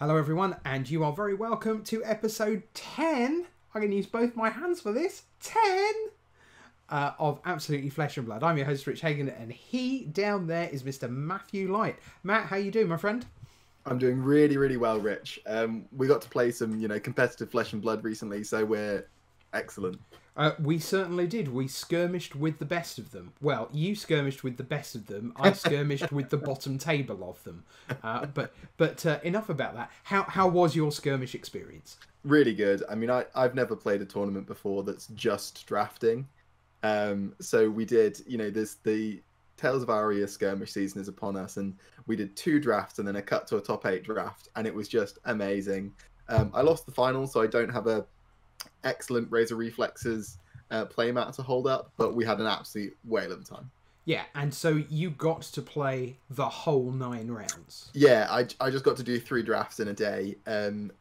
Hello everyone, and you are very welcome to episode 10, I'm going to use both my hands for this, 10 of Absolutely Flesh and Blood. I'm your host Rich Hagen, and he down there is Mr. Matthew Light. Matt, how you doing my friend? I'm doing really, really well, Rich. We got to play some, you know, competitive Flesh and Blood recently, so we're excellent. We certainly did. We skirmished with the best of them. Well, you skirmished with the best of them. I skirmished with the bottom table of them. But enough about that. How was your skirmish experience? Really good. I mean, I've never played a tournament before that's just drafting. So we did, you know, there's the Tales of Aria skirmish season is upon us, and we did two drafts and then a cut to a top 8 draft, and it was just amazing. I lost the final, so I don't have a excellent Razor Reflexes playmat to hold up, but we had an absolute whale of a time. Yeah, and so you got to play the whole 9 rounds. Yeah, I just got to do 3 drafts in a day, and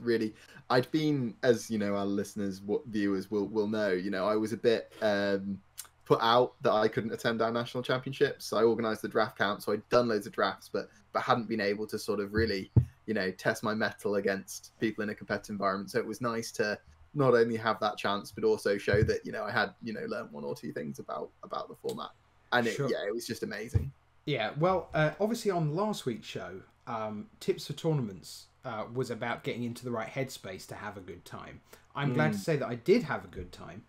really, I'd been, as you know, our listeners, viewers will know, you know, I was a bit put out that I couldn't attend our national championships. So I organised the draft count, so I'd done loads of drafts, but hadn't been able to sort of really, you know, test my mettle against people in a competitive environment. So it was nice to not only have that chance, but also show that, you know, I had, you know, learned one or two things about the format. And it, sure. Yeah, it was just amazing. Yeah, well, obviously on last week's show, Tips for Tournaments was about getting into the right headspace to have a good time. I'm glad to say that I did have a good time.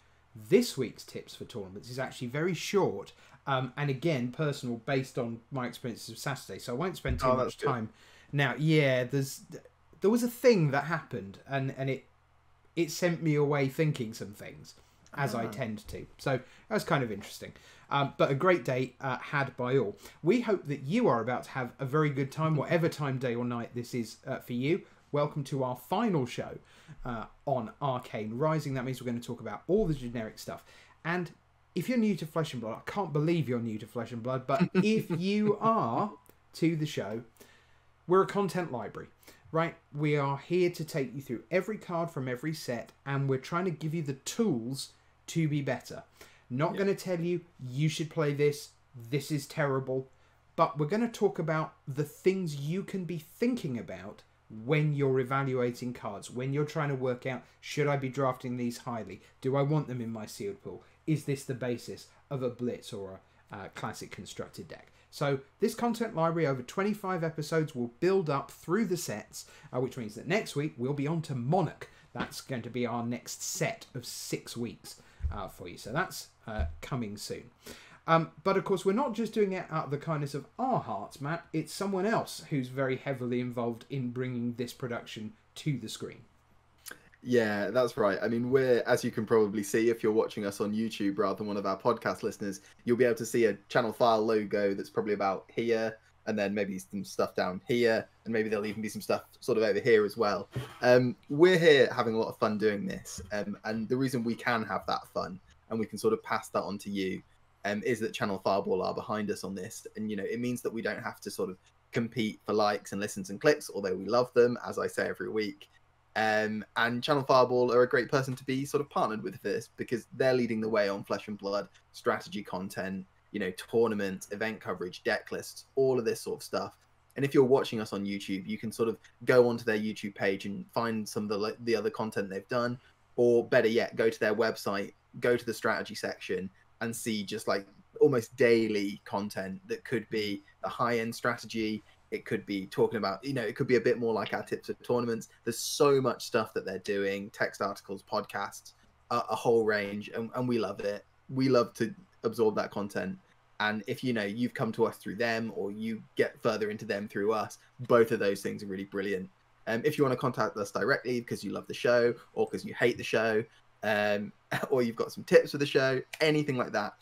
This week's Tips for Tournaments is actually very short, and again, personal, based on my experiences of Saturday. So I won't spend too much time now. Yeah, there was a thing that happened, and it sent me away thinking some things, as I tend to. So that was kind of interesting. But a great day had by all. We hope that you are about to have a very good time, whatever time, day or night this is for you. Welcome to our final show on Arcane Rising. That means we're going to talk about all the generic stuff. And if you're new to Flesh and Blood, I can't believe you're new to Flesh and Blood, but if you are to the show, we're a content library. Right, we are here to take you through every card from every set, and we're trying to give you the tools to be better. Not going to tell you, you should play this, this is terrible, but we're going to talk about the things you can be thinking about when you're evaluating cards, when you're trying to work out, should I be drafting these highly? Do I want them in my sealed pool? Is this the basis of a blitz or a classic constructed deck? So this content library over 25 episodes will build up through the sets, which means that next week we'll be on to Monarch. That's going to be our next set of 6 weeks for you. So that's coming soon. But of course, we're not just doing it out of the kindness of our hearts, Matt. It's someone else who's very heavily involved in bringing this production to the screen. Yeah, that's right. I mean, we're, as you can probably see, if you're watching us on YouTube rather than one of our podcast listeners, you'll be able to see a Channel File logo that's probably about here, and then maybe some stuff down here, and maybe there'll even be some stuff sort of over here as well. We're here having a lot of fun doing this, and the reason we can have that fun, and we can sort of pass that on to you, is that Channel Fireball are behind us on this, and, you know, it means that we don't have to sort of compete for likes and listens and clicks, although we love them, as I say every week. And Channel Fireball are a great person to be sort of partnered with this, because they're leading the way on Flesh and Blood, strategy content, you know, tournaments, event coverage, deck lists, all of this sort of stuff. And if you're watching us on YouTube, you can sort of go onto their YouTube page and find some of the other content they've done, or better yet, go to their website, go to the strategy section and see just like almost daily content that could be the high-end strategy. It could be talking about, you know, it could be a bit more like our Tips of Tournaments. There's so much stuff that they're doing, text articles, podcasts, a whole range, and we love it. We love to absorb that content. And if, you know, you've come to us through them, or you get further into them through us, both of those things are really brilliant. If you want to contact us directly because you love the show, or because you hate the show, or you've got some tips for the show, anything like that.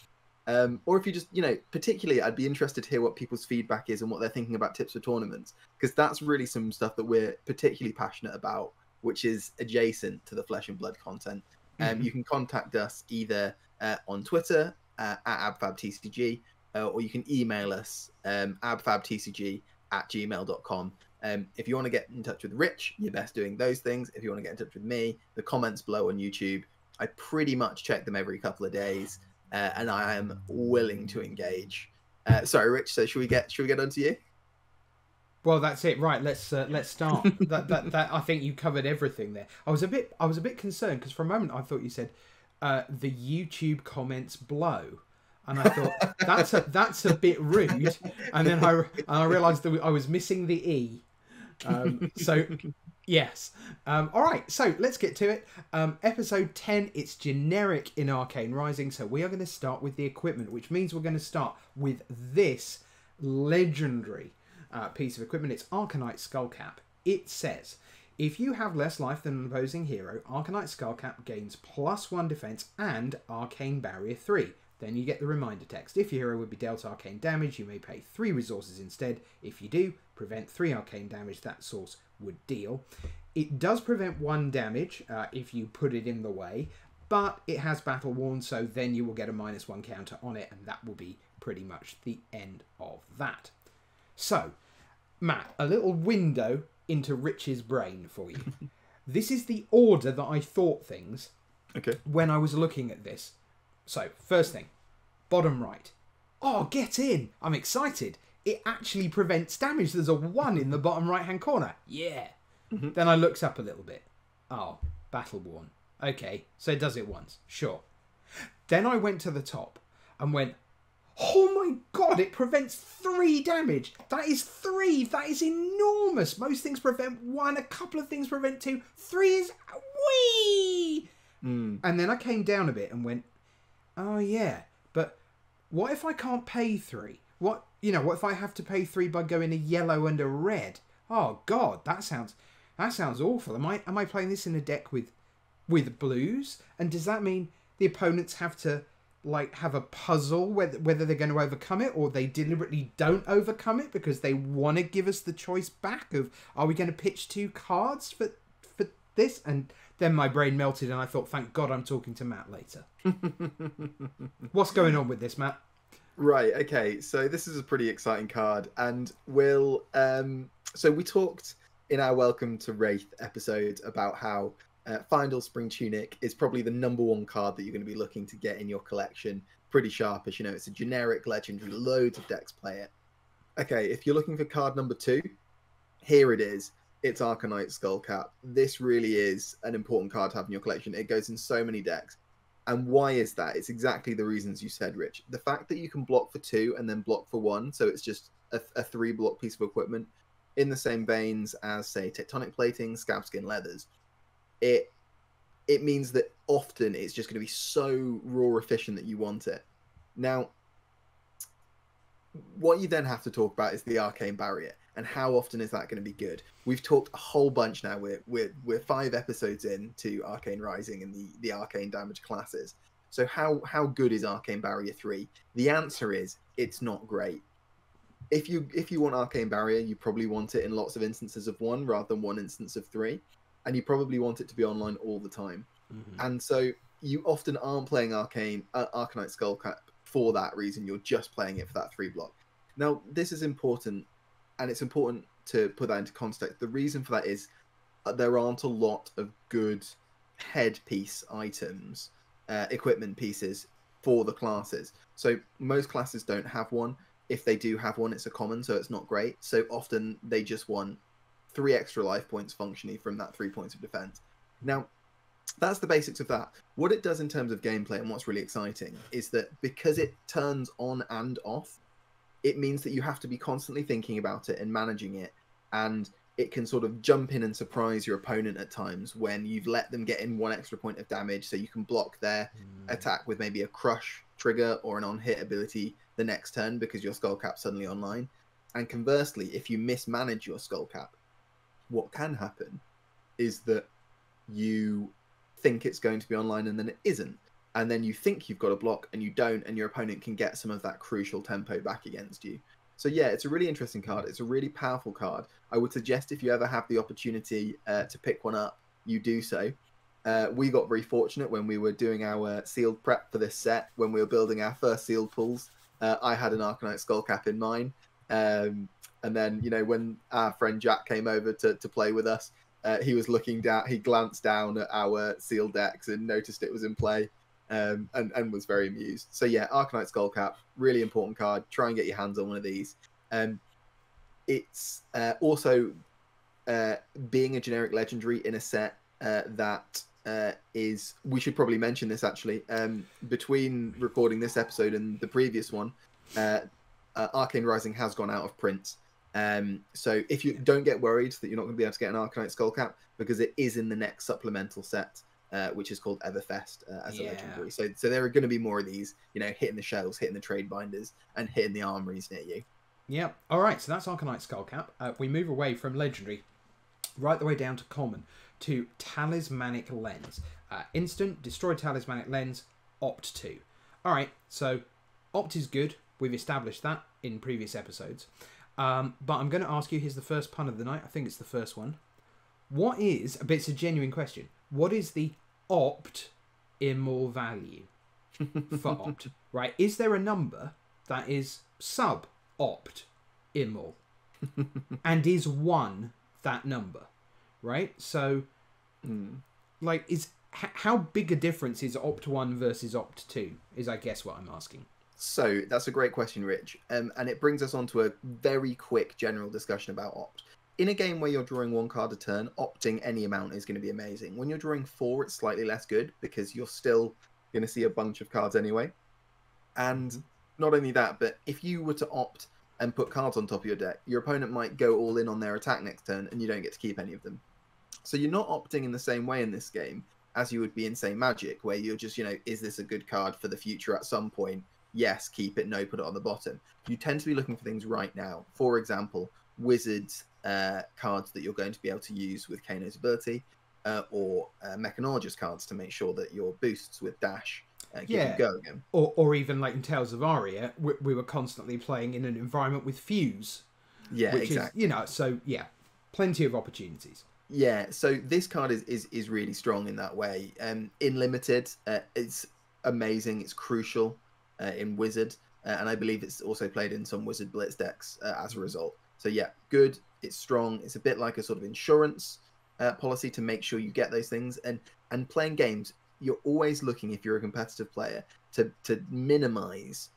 Or if you just, you know, particularly I'd be interested to hear what people's feedback is and what they're thinking about Tips for Tournaments, because that's really some stuff that we're particularly passionate about, which is adjacent to the Flesh and Blood content. You can contact us either on Twitter at abfabtcg, or you can email us abfabtcg@gmail.com. If you want to get in touch with Rich, you're best doing those things. If you want to get in touch with me, the comments below on YouTube, I pretty much check them every couple of days. And I am willing to engage. Sorry, Rich. So should we get onto you? Well, that's it, right? Let's start. I think you covered everything there. I was a bit concerned because for a moment I thought you said the YouTube comments blow, and I thought that's a bit rude. And then I realised that I was missing the E. So yes, all right. So let's get to it. Episode 10. It's generic in Arcane Rising, so we are going to start with the equipment, which means we're going to start with this legendary piece of equipment. It's Arcanite Skullcap. It says, if you have less life than an opposing hero, Arcanite Skullcap gains +1 defense and Arcane Barrier 3. Then you get the reminder text. If your hero would be dealt arcane damage, you may pay 3 resources instead. If you do, prevent 3 arcane damage that source would deal. It does prevent 1 damage if you put it in the way, but it has battle worn, so then you will get a -1 counter on it, and that will be pretty much the end of that. So, Matt, a little window into Rich's brain for you. This is the order that I thought things when I was looking at this. So, first thing, bottom right. Oh, get in! I'm excited. It actually prevents damage. There's a 1 in the bottom right-hand corner. Yeah. Then I looked up a little bit. Oh, battle worn. Okay, so it does it once. Sure. Then I went to the top and went, oh my god, it prevents 3 damage. That is 3. That is enormous. Most things prevent 1. A couple of things prevent 2. 3 is... whee! And then I came down a bit and went, oh yeah, but what if I can't pay 3? What, you know, what if I have to pay 3 by going a yellow and a red? Oh god, that sounds awful. Am I playing this in a deck with blues? And does that mean the opponents have to like have a puzzle whether they're going to overcome it, or they deliberately don't overcome it because they want to give us the choice back of, are we going to pitch 2 cards for this? And then my brain melted and I thought, thank god I'm talking to Matt later. What's going on with this, Matt? Right, okay, so this is a pretty exciting card, and we'll so we talked in our Welcome to Wraith episode about how Findel Spring Tunic is probably the #1 card that you're going to be looking to get in your collection. Pretty sharpish, you know, it's a generic legendary, loads of decks play it. Okay, if you're looking for card #2, here it is. It's Arcanite Skullcap. This really is an important card to have in your collection. It goes in so many decks. And why is that? It's exactly the reasons you said, Rich. The fact that you can block for 2 and then block for 1, so it's just a 3-block piece of equipment, in the same veins as, say, Tectonic Plating, Scab Skin Leathers. It means that often it's just going to be so raw efficient that you want it. Now, what you then have to talk about is the Arcane Barrier, and how often is that going to be good? We've talked a whole bunch now. We're 5 episodes in to Arcane Rising and the arcane damage classes. So how good is Arcane Barrier 3? The answer is it's not great. If you want Arcane Barrier, you probably want it in lots of instances of 1 rather than 1 instance of 3, and you probably want it to be online all the time. And so you often aren't playing Arcanite Skullcap for that reason. You're just playing it for that 3-block. Now this is important. And it's important to put that into context. The reason for that is there aren't a lot of good headpiece items, equipment pieces for the classes. So most classes don't have one. If they do have one, it's a common, so it's not great. So often they just want 3 extra life points functionally from that 3 points of defense. Now, that's the basics of that. What it does in terms of gameplay and what's really exciting is that because it turns on and off, it means that you have to be constantly thinking about it and managing it, and it can sort of jump in and surprise your opponent at times when you've let them get in 1 extra point of damage, so you can block their attack with maybe a crush trigger or an on-hit ability the next turn because your Skullcap's suddenly online. And conversely, if you mismanage your Skullcap, what can happen is that you think it's going to be online and then it isn't. And then you think you've got a block and you don't, and your opponent can get some of that crucial tempo back against you. So yeah, it's a really interesting card. It's a really powerful card. I would suggest if you ever have the opportunity to pick one up, you do so. We got very fortunate when we were doing our sealed prep for this set, when we were building our first sealed pulls. I had an Arcanite Skullcap in mine. And then, you know, when our friend Jack came over to play with us, he was looking down, he glanced down at our sealed decks and noticed it was in play. And was very amused. So yeah, Arcanite Skullcap, really important card. Try and get your hands on one of these. It's also being a generic legendary in a set that is, we should probably mention this actually, between recording this episode and the previous one, Arcane Rising has gone out of print. So if you don't get worried that you're not going to be able to get an Arcanite Skullcap, because it is in the next supplemental set, which is called Everfest as a legendary. So there are going to be more of these, you know, hitting the shelves, hitting the trade binders, and hitting the armories near you. Yeah. All right. So that's Arcanite Skullcap. We move away from legendary, right the way down to common, to Talismanic Lens. Instant, destroy Talismanic Lens, Opt 2. All right. So Opt is good. We've established that in previous episodes. But I'm going to ask you, here's the first pun of the night. I think it's the first one. What is, but it's a genuine question, what is the opt immor value for opt, right? Is there a number that is sub-opt immor? And is 1 that number, right? So, like, is how big a difference is opt 1 versus opt 2 is, I guess, what I'm asking. So that's a great question, Rich. And it brings us on to a very quick general discussion about opt. In a game where you're drawing 1 card a turn, opting any amount is going to be amazing. When you're drawing 4, it's slightly less good because you're still going to see a bunch of cards anyway. And not only that, but if you were to opt and put cards on top of your deck, your opponent might go all in on their attack next turn and you don't get to keep any of them. So you're not opting in the same way in this game as you would be in, say, Magic, where you're just, you know, is this a good card for the future at some point? Yes, keep it. No, put it on the bottom. You tend to be looking for things right now. For example, Wizards cards that you're going to be able to use with Kano's ability, or Mechanologist cards to make sure that your boosts with Dash keep you going. Or even like in Tales of Aria, we were constantly playing in an environment with Fuse. Yeah, which exactly. Is, you know, so yeah, plenty of opportunities. Yeah, so this card is really strong in that way. In Limited, it's amazing. It's crucial. In Wizard, and I believe it's also played in some Wizard Blitz decks as a result. So yeah, good, it's strong, it's a bit like a sort of insurance policy to make sure you get those things. And playing games, you're always looking, if you're a competitive player, to minimize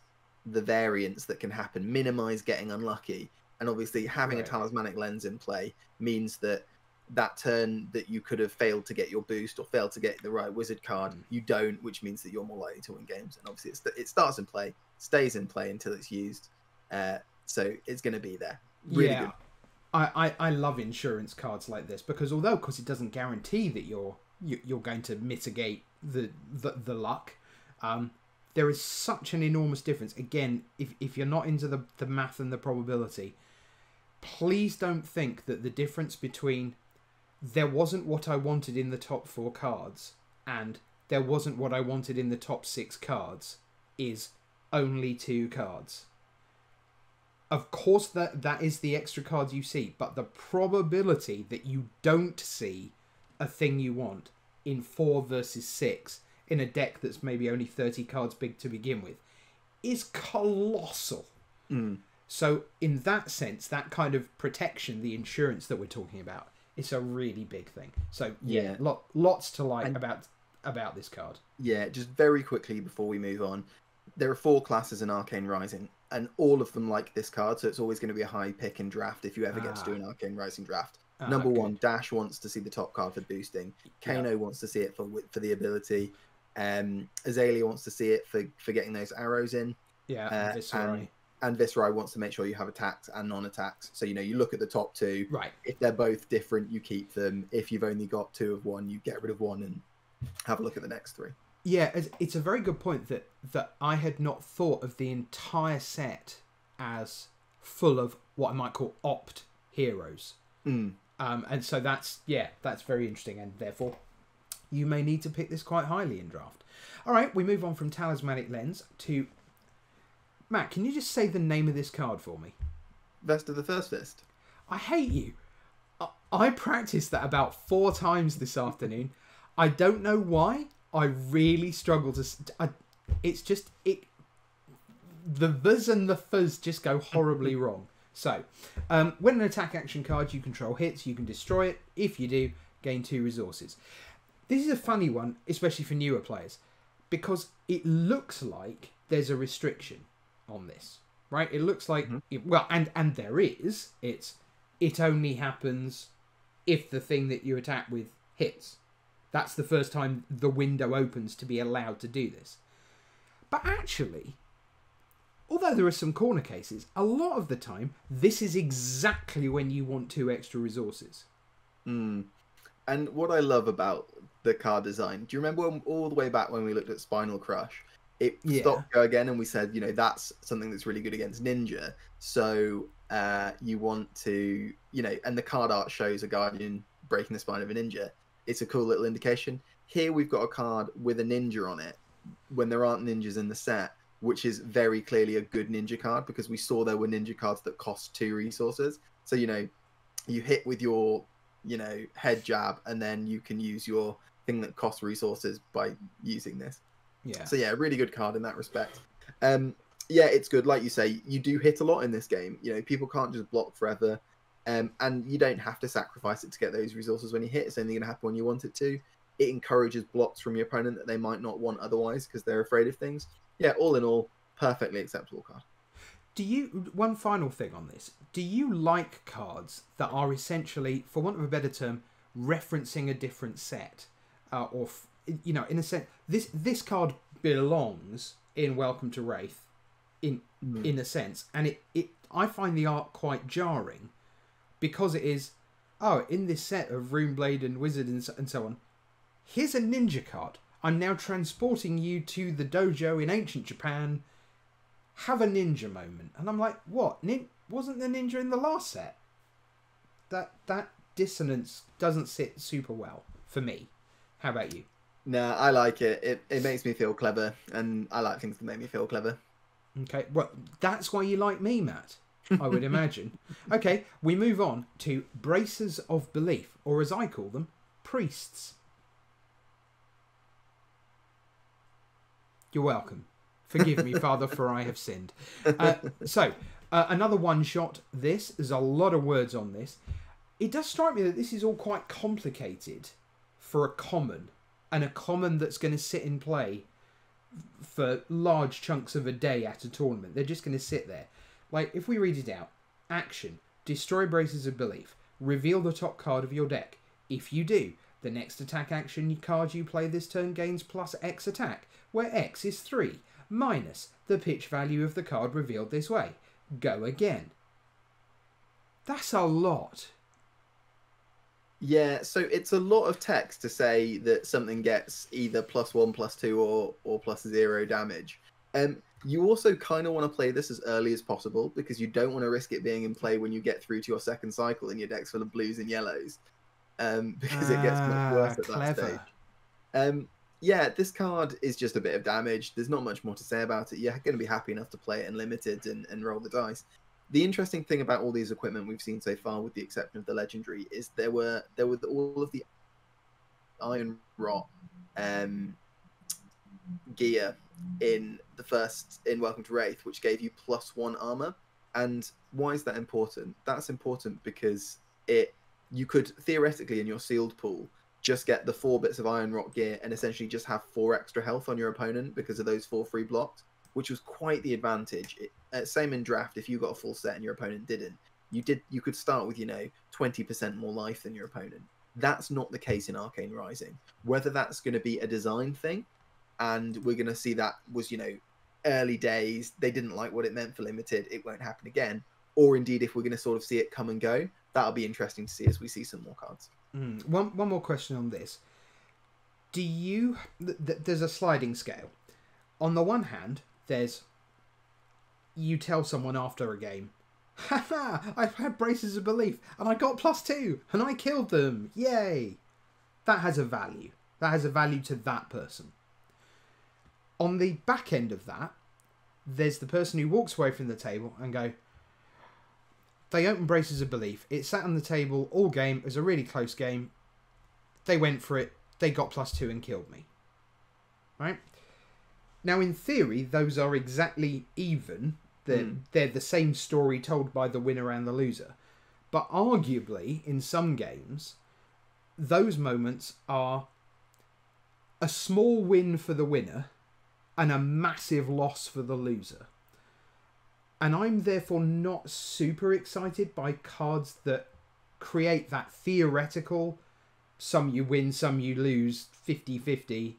the variance that can happen, minimize getting unlucky. And obviously having a Talismanic Lens in play means that that turn that you could have failed to get your boost or failed to get the right wizard card, you don't, which means that you're more likely to win games. And obviously it starts in play, stays in play until it's used. So it's going to be there. Really good. I love insurance cards like this because although, of course, it doesn't guarantee that you're going to mitigate the luck, there is such an enormous difference. Again, if you're not into the math and the probability, please don't think that the difference between there wasn't what I wanted in the top 4 cards and there wasn't what I wanted in the top 6 cards is only 2 cards. Of course, that is the extra cards you see, but the probability that you don't see a thing you want in 4 versus 6 in a deck that's maybe only 30 cards big to begin with is colossal. So in that sense, that kind of protection, the insurance that we're talking about, it's a really big thing. So yeah. Lots to like and about this card. Yeah, just very quickly before we move on, there are 4 classes in Arcane Rising, and all of them like this card, so it's always going to be a high pick in draft if you ever get to do an Arcane Rising draft. Number 1, Dash wants to see the top card for boosting. Kano wants to see it for the ability. Azalea wants to see it for getting those arrows in. Yeah, and Viserai wants to make sure you have attacks and non-attacks. So, you know, you look at the top 2. Right. If they're both different, you keep them. If you've only got 2 of 1, you get rid of 1 and have a look at the next 3. Yeah, it's a very good point that I had not thought of the entire set as full of what I might call opt heroes. And so that's very interesting. And therefore, you may need to pick this quite highly in draft. All right, we move on from Talismanic Lens to... Matt, can you just say the name of this card for me? Vest of the First Fist. I hate you. I practiced that about 4 times this afternoon. I don't know why. I really struggle to... it's just... The vs and the fuzz just go horribly wrong. So, when an attack action card you control hits, you can destroy it. If you do, gain 2 resources. This is a funny one, especially for newer players, because it looks like there's a restriction on this, right? It looks like well, and there is. It only happens if the thing that you attack with hits. That's the first time the window opens to be allowed to do this. But actually, although there are some corner cases, a lot of the time, this is exactly when you want 2 extra resources. Mm. And what I love about the card design, do you remember when, all the way back when we looked at Spinal Crush? It stopped go again, and we said, you know, that's something that's really good against Ninja. So you want to, you know, and the card art shows a Guardian breaking the spine of a Ninja. It's a cool little indication. Here we've got a card with a Ninja on it, when there aren't Ninjas in the set, which is very clearly a good Ninja card, because we saw there were Ninja cards that cost 2 resources. So, you know, you hit with your, you know, head jab, and then you can use your thing that costs resources by using this. Yeah. So, yeah, really good card in that respect. Yeah, it's good. Like you say, you do hit a lot in this game. You know, people can't just block forever. And you don't have to sacrifice it to get those resources when you hit. It's only going to happen when you want it to. It encourages blocks from your opponent that they might not want otherwise because they're afraid of things. Yeah, all in all, perfectly acceptable card. Do you, one final thing on this, do you like cards that are essentially, for want of a better term, referencing a different set? Or, you know, in a sense, this card belongs in Welcome to Wraith, in a sense. And I find the art quite jarring because it is, oh, in this set of Runeblade and Wizard and so on, here's a Ninja card. I'm now transporting you to the dojo in ancient Japan. Have a Ninja moment. And I'm like, what? Wasn't the Ninja in the last set? That dissonance doesn't sit super well for me. How about you? No, I like it. It makes me feel clever, and I like things that make me feel clever. Okay, well, that's why you like me, Matt, I would imagine. Okay, we move on to Bracers of Belief, or as I call them, Priests. You're welcome. Forgive me, Father, for I have sinned. So, another one-shot. This. There's a lot of words on this. It does strike me that this is all quite complicated for a common, and a common that's going to sit in play for large chunks of a day at a tournament. They're just going to sit there. Like, if we read it out, action, destroy Bracers of Belief, reveal the top card of your deck. If you do, the next attack action card you play this turn gains plus X attack, where X is 3, minus the pitch value of the card revealed this way. Go again. That's a lot. Yeah, so it's a lot of text to say that something gets either +1, +2, or +0 damage. You also kind of want to play this as early as possible, because you don't want to risk it being in play when you get through to your second cycle and your deck's full of blues and yellows. Because it gets much worse at that stage. Yeah, this card is just a bit of damage. There's not much more to say about it. You're going to be happy enough to play it in limited and roll the dice. The interesting thing about all these equipment we've seen so far, with the exception of the legendary, is there were all of the iron rot gear in the first in Welcome to Wraith, which gave you +1 armor. And why is that important? That's important because you could theoretically, in your sealed pool, just get the 4 bits of iron rock gear and essentially just have 4 extra health on your opponent because of those 4 free blocks, which was quite the advantage. Same in draft. If you got a full set and your opponent didn't, you could start with, you know, 20% more life than your opponent. That's not the case in Arcane Rising. Whether that's going to be a design thing, and we're going to see that was, you know, early days, they didn't like what it meant for limited, it won't happen again, or indeed if we're going to sort of see it come and go, that'll be interesting to see as we see some more cards. One more question on this. Do you... There's a sliding scale. On the one hand, there's... You tell someone after a game, haha, I've had Bracers of Belief, and I got +2, and I killed them. Yay! That has a value. That has a value to that person. On the back end of that, there's the person who walks away from the table and go... They opened Bracers of Belief. It sat on the table all game. It was a really close game. They went for it. They got +2 and killed me. Right? Now, in theory, those are exactly even. They're the same story told by the winner and the loser. But arguably, in some games, those moments are a small win for the winner and a massive loss for the loser. And I'm therefore not super excited by cards that create that theoretical, some you win, some you lose, 50-50.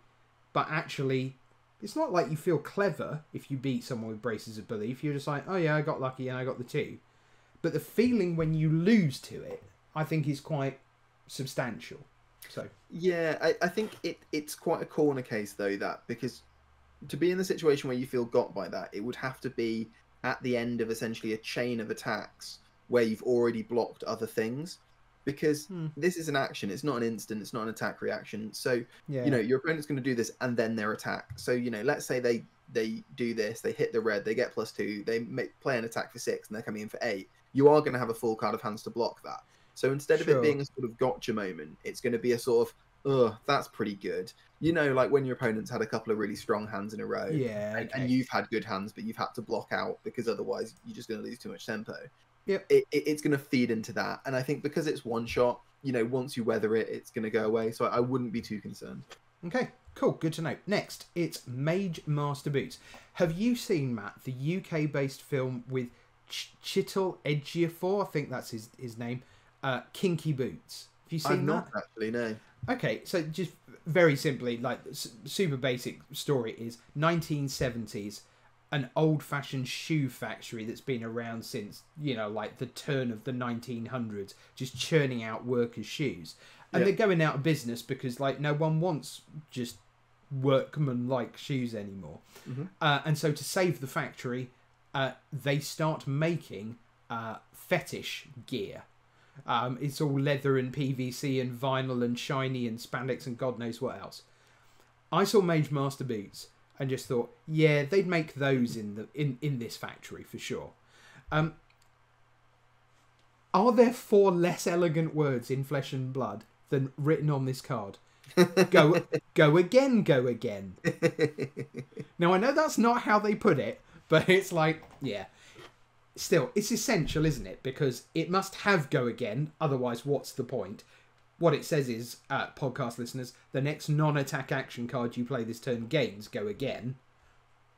But actually, it's not like you feel clever if you beat someone with Braces of Belief. You're just like, oh yeah, I got lucky and I got the two. But the feeling when you lose to it, I think, is quite substantial. So yeah, I think it's quite a corner case, though, that, because to be in the situation where you feel got by that, it would have to be at the end of essentially a chain of attacks where you've already blocked other things, because this is an action, it's not an instant, it's not an attack reaction. So yeah, you know, your opponent's going to do this and then their attack. So, you know, let's say they do this, they hit the red, they get +2, they play an attack for 6 and they're coming in for 8. You are going to have a full card of hands to block that. So instead of it being a sort of gotcha moment, it's going to be a sort of, oh, that's pretty good. You know, like when your opponent's had a couple of really strong hands in a row, and you've had good hands, but you've had to block out because otherwise you're just going to lose too much tempo. Yep. It's going to feed into that. And I think because it's one shot, you know, once you weather it, it's going to go away. So I wouldn't be too concerned. Okay, cool. Good to know. Next, it's Mage Master Boots. Have you seen, Matt, the UK-based film with Chital Ejiofor? I think that's his name. Kinky Boots. Have you seen that? I've not, actually, no. Okay, so just very simply, like, super basic story is 1970s, an old-fashioned shoe factory that's been around since, you know, like the turn of the 1900s, just churning out workers' shoes. And they're going out of business because, like, no one wants just workman-like shoes anymore. And so to save the factory, they start making fetish gear. It's all leather and PVC and vinyl and shiny and spandex and God knows what else. I saw Mage Master Boots and just thought, yeah, they'd make those in this factory for sure. Are there 4 less elegant words in Flesh and Blood than written on this card? Go again, go again. Now, I know that's not how they put it, but it's like, yeah. Still, it's essential, isn't it? Because it must have go again, otherwise what's the point? What it says is, podcast listeners, the next non-attack action card you play this turn gains go again,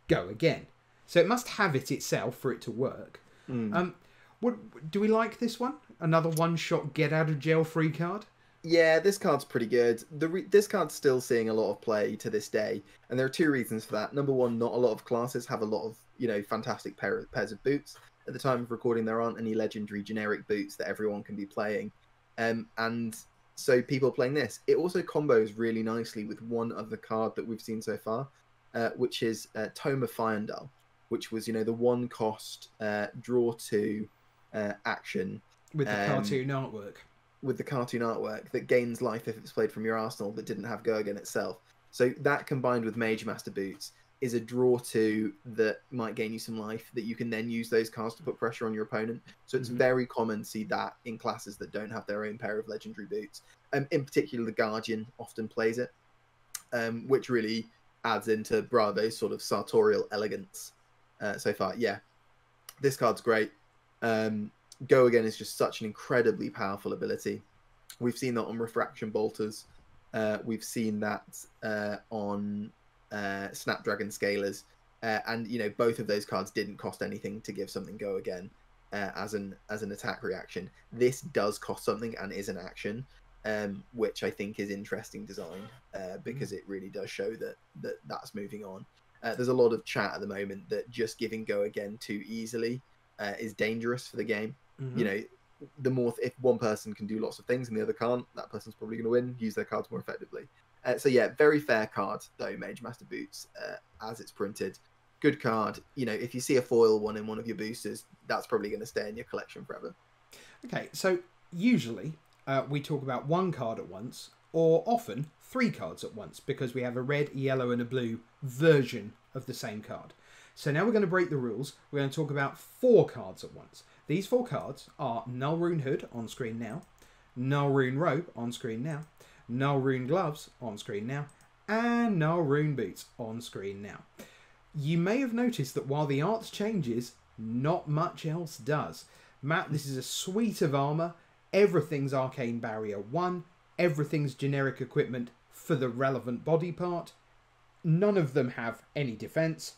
go again. So it must have it itself for it to work. What do we like this one? Another one-shot get-out-of-jail-free card? Yeah, this card's pretty good. This card's still seeing a lot of play to this day, and there are 2 reasons for that. Number one, not a lot of classes have a lot of, you know, fantastic pairs of boots. At the time of recording, there aren't any legendary generic boots that everyone can be playing. And so people are playing this. It also combos really nicely with one other card that we've seen so far, which is Tome of Findel, which was, you know, the 1-cost draw 2 action. With the cartoon artwork. With the cartoon artwork that gains life if it's played from your arsenal that didn't have go again itself. So that combined with Mage Master Boots is a draw 2 that might gain you some life that you can then use those cards to put pressure on your opponent. So it's very common to see that in classes that don't have their own pair of legendary boots. In particular, the Guardian often plays it, which really adds into Bravo's sort of sartorial elegance so far. Yeah, this card's great. Go Again is just such an incredibly powerful ability. We've seen that on Refraction Bolters. We've seen that on Snapdragon Scalers, and you know, both of those cards didn't cost anything to give something go again as an attack reaction. This does cost something and is an action, which I think is interesting design, because it really does show that's moving on. There's a lot of chat at the moment that just giving go again too easily is dangerous for the game. You know, the more if one person can do lots of things and the other can't, that person's probably going to win, use their cards more effectively. So yeah, very fair card though, Mage Master Boots, as it's printed. Good card. You know, if you see a foil one in one of your boosters, that's probably going to stay in your collection forever. Okay, so usually we talk about one card at once, or often 3 cards at once, because we have a red, yellow and a blue version of the same card. So now we're going to break the rules. We're going to talk about 4 cards at once. These 4 cards are Nullrune Hood on screen now, Nullrune Robe on screen now, Nullrune Gloves on screen now, and Nullrune Boots on screen now. You may have noticed that while the art changes, not much else does. Matt, this is a suite of armour. Everything's Arcane Barrier 1. Everything's generic equipment for the relevant body part. None of them have any defence.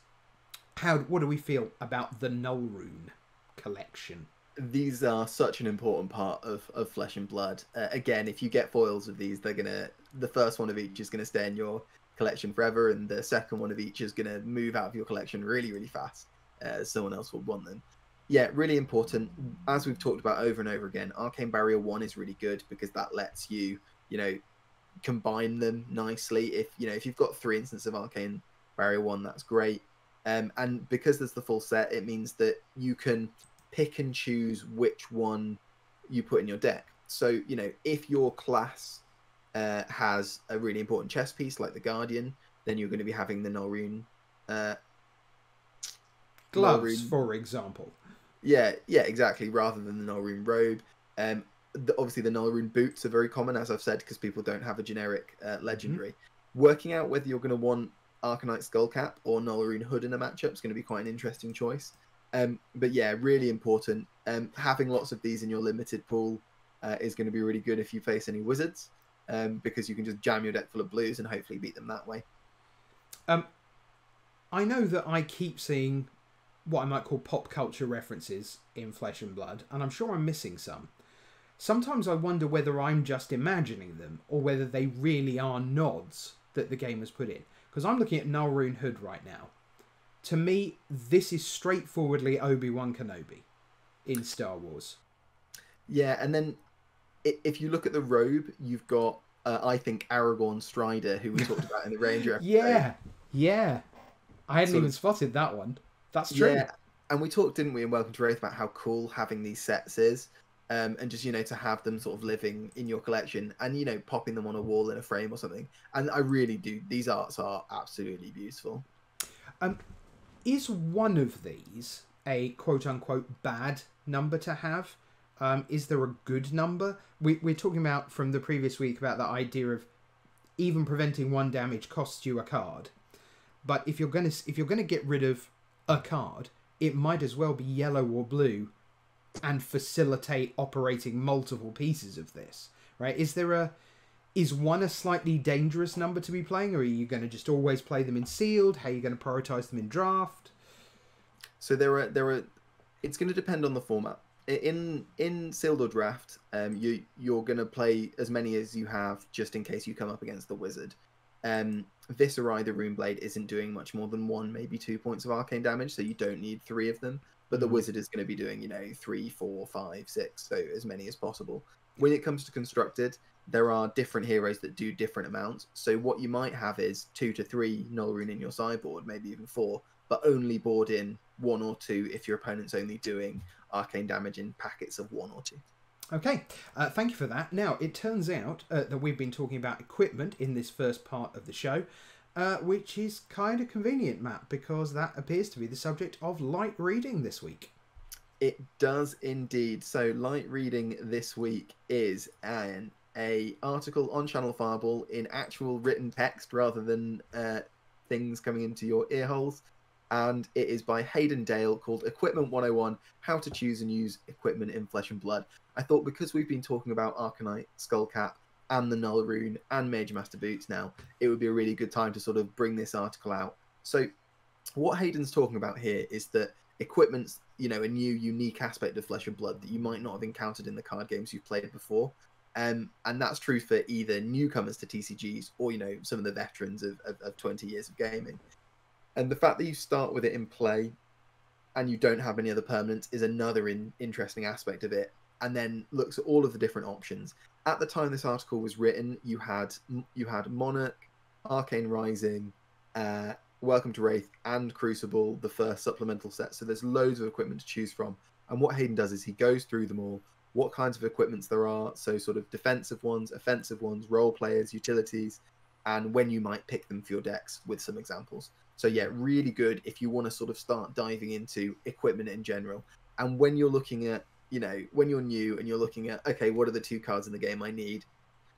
what do we feel about the Nullrune collection? These are such an important part of Flesh and Blood. Again, if you get foils of these, they're gonna, the first one of each is gonna stay in your collection forever, and the second one of each is gonna move out of your collection really, really fast. Someone else will want them. Yeah, really important. As we've talked about over and over again, Arcane Barrier 1 is really good because that lets you, you know, combine them nicely. If, you know, if you've got 3 instances of Arcane Barrier 1, that's great. And because there's the full set, it means that you can pick and choose which one you put in your deck. So, you know, if your class has a really important chess piece like the Guardian, then you're going to be having the Nullrune gloves, for example. Yeah, yeah, exactly, rather than the Nullrune Robe. Obviously, the Nullrune Boots are very common, as I've said, because people don't have a generic legendary. Working out whether you're going to want Arcanite Skullcap or Nullrune Hood in a matchup is going to be quite an interesting choice. But yeah, really important. Having lots of these in your limited pool is going to be really good if you face any wizards, because you can just jam your deck full of blues and hopefully beat them that way. I know that I keep seeing what I might call pop culture references in Flesh and Blood, and I'm sure I'm missing some. Sometimes I wonder whether I'm just imagining them or whether they really are nods that the game has put in. Because I'm looking at Nullrune Hood right now. To me, this is straightforwardly Obi-Wan Kenobi in Star Wars. Yeah, and then if you look at the robe, you've got, I think, Aragorn Strider, who we talked about in the Ranger episode. Yeah, yeah. I hadn't even spotted that one. That's true. Yeah, and we talked, didn't we, in Welcome to Wraith about how cool having these sets is, and just, you know, to have them sort of living in your collection and, you know, popping them on a wall in a frame or something. And I really do. These arts are absolutely beautiful. Is one of these a quote-unquote bad number to have? Is there a good number? We're talking about from the previous week about the idea of even preventing one damage costs you a card. But if you're gonna get rid of a card, it might as well be yellow or blue and facilitate operating multiple pieces of this, right? Is one a slightly dangerous number to be playing, or are you going to just always play them in sealed? How are you going to prioritize them in draft? So it's going to depend on the format. In sealed or draft, you're going to play as many as you have just in case you come up against the wizard. Viserai, the Runeblade, isn't doing much more than 1, maybe 2 points of arcane damage, so you don't need 3 of them. But the wizard is going to be doing, you know, 3, 4, 5, 6, so as many as possible. When it comes to constructed, there are different heroes that do different amounts. So what you might have is 2 to 3 Nullrune in your sideboard, maybe even 4, but only board in 1 or 2 if your opponent's only doing arcane damage in packets of 1 or 2. Okay, thank you for that. Now, it turns out that we've been talking about equipment in this first part of the show, which is kind of convenient, Matt, because that appears to be the subject of light reading this week. It does indeed. So light reading this week is an article on Channel Fireball in actual written text rather than things coming into your ear holes. And it is by Hayden Dale called Equipment 101, How to Choose and Use Equipment in Flesh and Blood. I thought because we've been talking about Arcanite Skullcap and the Nullrune and Mage Master Boots now, it would be a really good time to sort of bring this article out. So what Hayden's talking about here is that equipment's, you know, a new unique aspect of Flesh and Blood that you might not have encountered in the card games you've played before. And that's true for either newcomers to TCGs or, you know, some of the veterans of 20 years of gaming. And the fact that you start with it in play and you don't have any other permanents is another interesting aspect of it, and then looks at all of the different options. At the time this article was written, you had Monarch, Arcane Rising, Welcome to Wraith, and Crucible, the first supplemental set. So there's loads of equipment to choose from. And what Hayden does is he goes through them all, what kinds of equipments there are, so sort of defensive ones, offensive ones, role players, utilities, and when you might pick them for your decks with some examples. So yeah, really good if you want to sort of start diving into equipment in general. And when you're looking at, you know, when you're new and you're looking at, okay, what are the 2 cards in the game I need?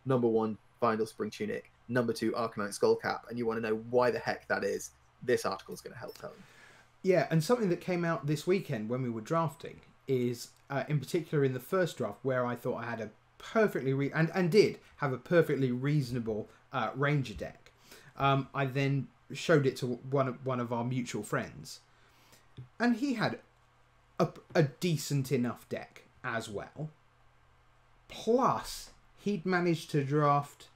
Number 1, Findel Spring Tunic. Number 2, Arcanite Skullcap. And you want to know why the heck that is. This article is going to help tell you. Yeah, and something that came out this weekend when we were drafting is, in particular in the first draft, where I thought I had a perfectly did have a perfectly reasonable Ranger deck. I then showed it to one of our mutual friends, And he had a decent enough deck as well. Plus, he'd managed to draft,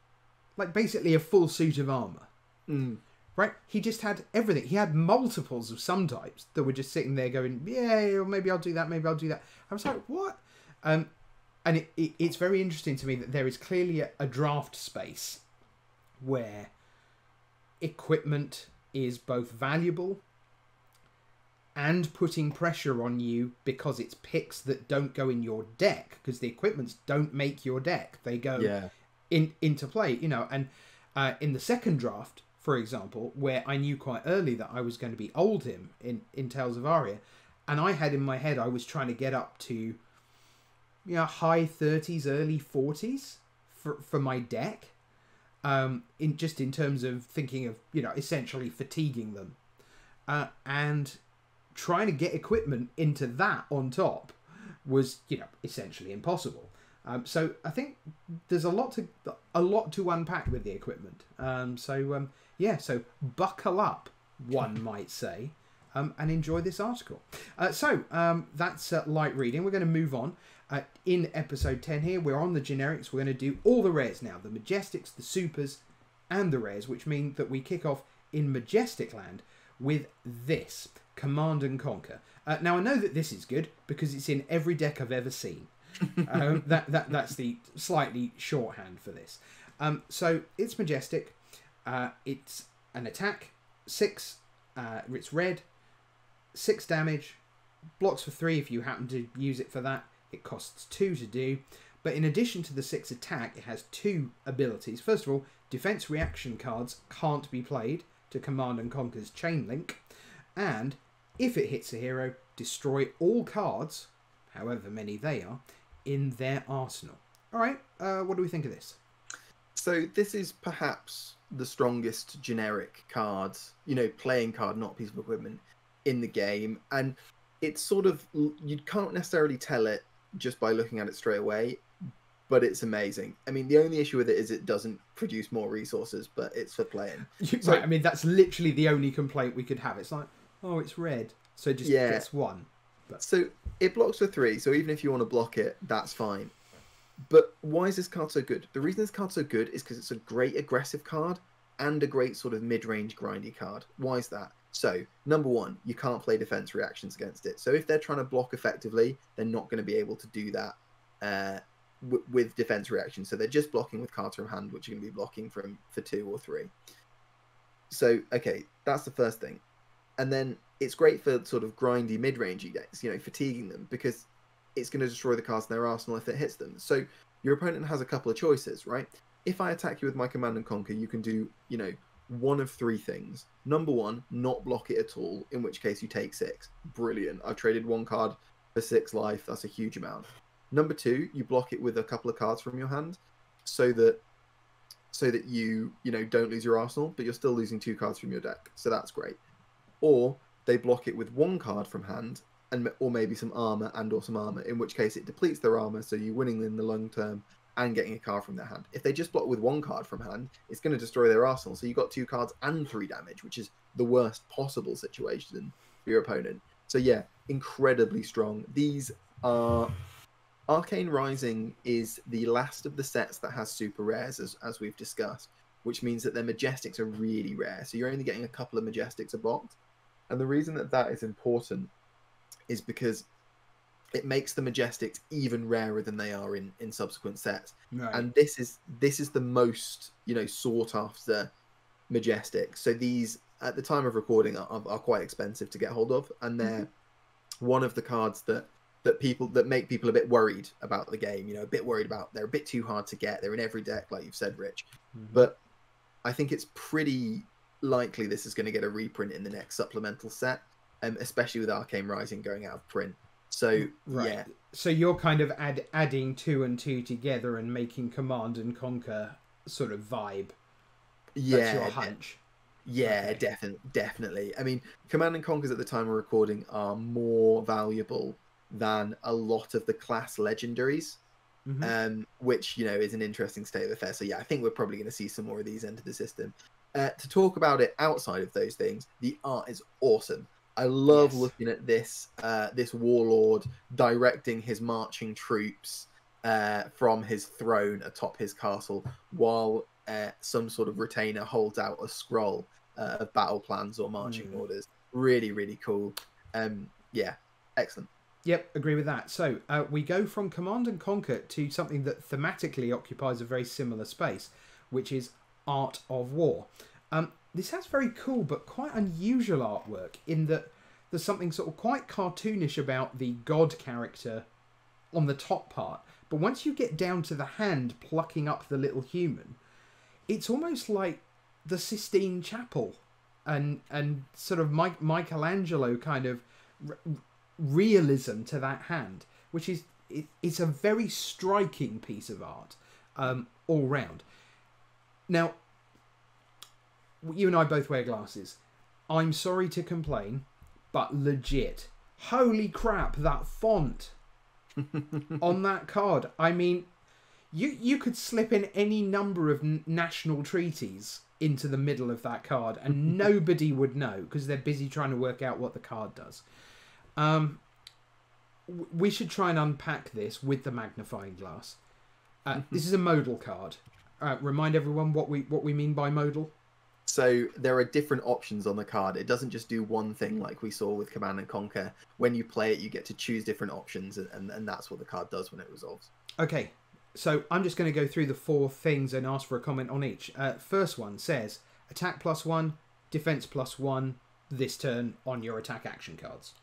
like, basically a full suit of armour. Mm. Right? He just had everything. He had multiples of some types that were just sitting there going, yeah, or maybe I'll do that, maybe I'll do that. I was like, what? And it's very interesting to me that there is clearly a draft space where equipment is both valuable and putting pressure on you because it's picks that don't go in your deck, because the equipments don't make your deck. They go into play, you know. And in the second draft, for example, where I knew quite early that I was going to be old him in Tales of Aria, and I had in my head I was trying to get up to, you know, high 30s, early 40s for my deck, in terms of thinking of, you know, essentially fatiguing them. And trying to get equipment into that on top was, you know, essentially impossible. So I think there's a lot to unpack with the equipment. So buckle up, one might say, and enjoy this article. That's light reading. We're going to move on. In episode 10 here, we're on the generics. We're going to do all the rares now, the Majestics, the Supers, and the rares, which mean that we kick off in Majestic Land with this, Command and Conquer. Now, I know that this is good because it's in every deck I've ever seen. That's the slightly shorthand for this. So it's Majestic. It's an attack. 6. It's red. 6 damage. Blocks for 3 if you happen to use it for that. It costs 2 to do. But in addition to the 6 attack, it has 2 abilities. First of all, defense reaction cards can't be played to Command and Conquer's Chain Link. And if it hits a hero, destroy all cards, however many they are, in their arsenal. All right, what do we think of this? So this is perhaps the strongest generic card, you know, playing card, not piece of equipment, in the game. And it's sort of, you can't necessarily tell it just by looking at it straight away, but it's amazing. I mean, the only issue with it is it doesn't produce more resources, but it's for playing. So, right, I mean, that's literally the only complaint we could have. It's like, oh, it's red, so just gets 1. But... So it blocks for 3, so even if you want to block it, that's fine. But why is this card so good? The reason this card's so good is because it's a great aggressive card and a great sort of mid-range grindy card. Why is that? So, number 1, you can't play defense reactions against it. So if they're trying to block effectively, they're not going to be able to do that with defense reactions. So they're just blocking with cards from hand, which are going to be blocking for 2 or 3. So, okay, that's the first thing. And then it's great for sort of grindy mid-rangey decks, you know, fatiguing them, because it's going to destroy the cards in their arsenal if it hits them. So your opponent has a couple of choices, right? If I attack you with my Command and Conquer, you can do, you know, 1 of 3 things. Number 1, not block it at all, in which case you take 6. Brilliant. I've traded 1 card for 6 life. That's a huge amount. Number 2, you block it with a couple of cards from your hand so that you know, don't lose your arsenal, but you're still losing 2 cards from your deck. So that's great. Or they block it with 1 card from hand, or maybe some armor and/or some armor, in which case it depletes their armor, so you're winning in the long term and getting a card from their hand. If they just block with 1 card from hand, it's going to destroy their arsenal, so you've got 2 cards and 3 damage, which is the worst possible situation for your opponent. So yeah, incredibly strong. These are... Arcane Rising is the last of the sets that has super rares, as we've discussed, which means that their Majestics are really rare. So you're only getting a couple of Majestics a box. And the reason that that is important is because it makes the Majestics even rarer than they are in subsequent sets. Right. And this is the most, you know, sought after Majestic. So these, at the time of recording, are quite expensive to get hold of. And they're one of the cards that make people a bit worried about the game, you know, a bit worried about, they're a bit too hard to get, they're in every deck, like you've said, Rich. But I think it's pretty likely this is going to get a reprint in the next supplemental set, especially with Arcane Rising going out of print. So yeah, so you're kind of adding 2 and 2 together and making Command and Conquer sort of vibe. Yeah, that's your hunch. Yeah, okay. definitely. I mean, Command and Conquers at the time of recording are more valuable than a lot of the class legendaries, which, you know, is an interesting state of affairs. So yeah, I think we're probably going to see some more of these enter the system. To talk about it outside of those things, the art is awesome. I love looking at this this warlord directing his marching troops from his throne atop his castle, while some sort of retainer holds out a scroll of battle plans or marching orders. Really, really cool. Yeah, excellent. Yep, agree with that. So we go from Command and Conquer to something that thematically occupies a very similar space, which is Art of War. This has very cool but quite unusual artwork, in that there's something sort of quite cartoonish about the god character on the top part. But once you get down to the hand plucking up the little human, it's almost like the Sistine Chapel and sort of Michelangelo kind of realism to that hand, which is it's a very striking piece of art all round. Now, you and I both wear glasses. I'm sorry to complain, but legit, holy crap, that font on that card. I mean, you could slip in any number of national treaties into the middle of that card and nobody would know, because they're busy trying to work out what the card does. We should try and unpack this with the magnifying glass. This is a modal card. Remind everyone what we mean by modal. So there are different options on the card. It doesn't just do one thing like we saw with Command and Conquer. When you play it, you get to choose different options, and that's what the card does when it resolves. Okay, so I'm just going to go through the four things and ask for a comment on each. First one says, attack +1, defense +1, this turn on your attack action cards.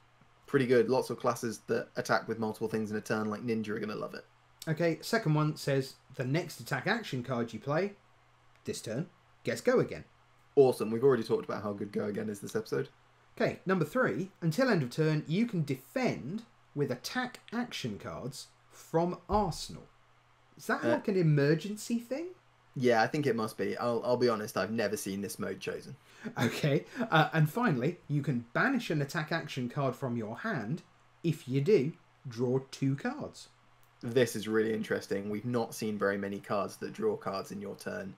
Pretty good. Lots of classes that attack with multiple things in a turn, like Ninja, are going to love it. Okay, second one says, the next attack action card you play this turn gets Go Again. Awesome. We've already talked about how good Go Again is this episode. Okay, number 3. Until end of turn, you can defend with attack action cards from arsenal. Is that like an emergency thing? Yeah, I think it must be. I'll be honest, I've never seen this mode chosen. Okay, and finally, you can banish an attack action card from your hand. If you do, draw 2 cards. This is really interesting. We've not seen very many cards that draw cards in your turn.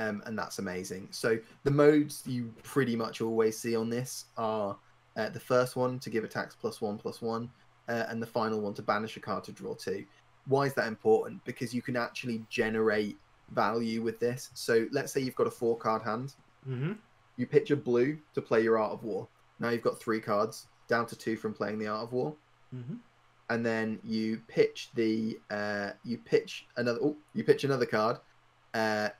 And that's amazing. So the modes you pretty much always see on this are the first one to give attacks +1/+1, and the final one to banish a card to draw 2. Why is that important? Because you can actually generate value with this. So let's say you've got a 4-card hand. You pitch a blue to play your Art of War. Now you've got 3 cards, down to 2 from playing the Art of War. And then you pitch the you pitch another card.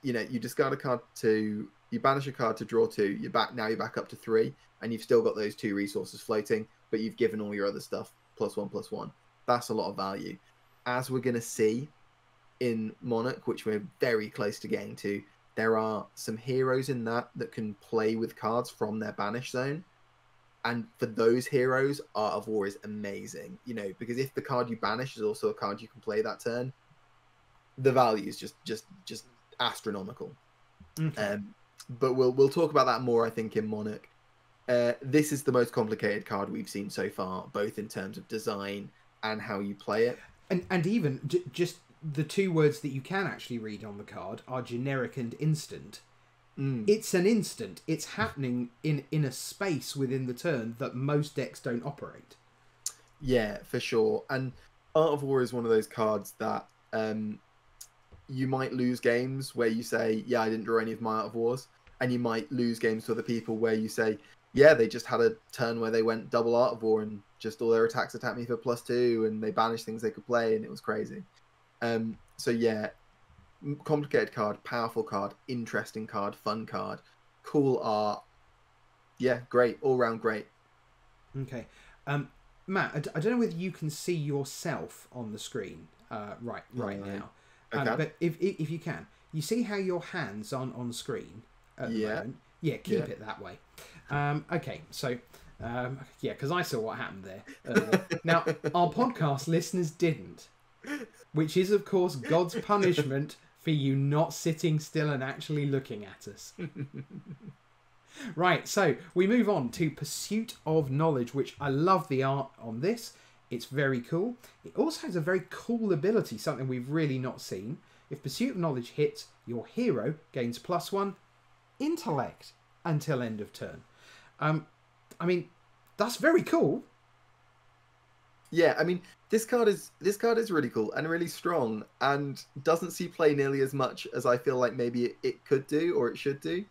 You know, you discard a card you banish a card to draw 2. Now you're back up to 3, and you've still got those 2 resources floating, but you've given all your other stuff +1/+1. That's a lot of value. As we're going to see in Monarch, which we're very close to getting to, there are some heroes in that can play with cards from their banish zone. And for those heroes, Art of War is amazing, you know, because if the card you banish is also a card you can play that turn, the value is just astronomical. But we'll talk about that more, I think, in Monarch. This is the most complicated card we've seen so far, both in terms of design and how you play it. And even just the 2 words that you can actually read on the card are generic and instant. It's an instant. It's happening in a space within the turn that most decks don't operate. Yeah, for sure. And Art of War is one of those cards that you might lose games where you say, yeah, I didn't draw any of my Art of Wars. And you might lose games to other people where you say, yeah, they just had a turn where they went double Art of War and just all their attacks attacked me for +2 and they banished things they could play and it was crazy. So yeah, complicated card, powerful card, interesting card, fun card, cool art. Yeah, great. All round great. Okay. Matt, I don't know whether you can see yourself on the screen right now. Okay. But if you can, you see how your hands aren't on screen at the moment? Yeah, keep it that way. Okay, so, yeah, because I saw what happened there earlier. Now, our podcast listeners didn't, which is, of course, God's punishment for you not sitting still and actually looking at us. Right, so we move on to Pursuit of Knowledge, which I love the art on this. It's very cool. It also has a very cool ability, something we've really not seen. If Pursuit of Knowledge hits, your hero gains +1 intellect until end of turn. I mean, That's very cool. Yeah, I mean, this card is really cool and really strong, and doesn't see play nearly as much as I feel like maybe it could do or it should do.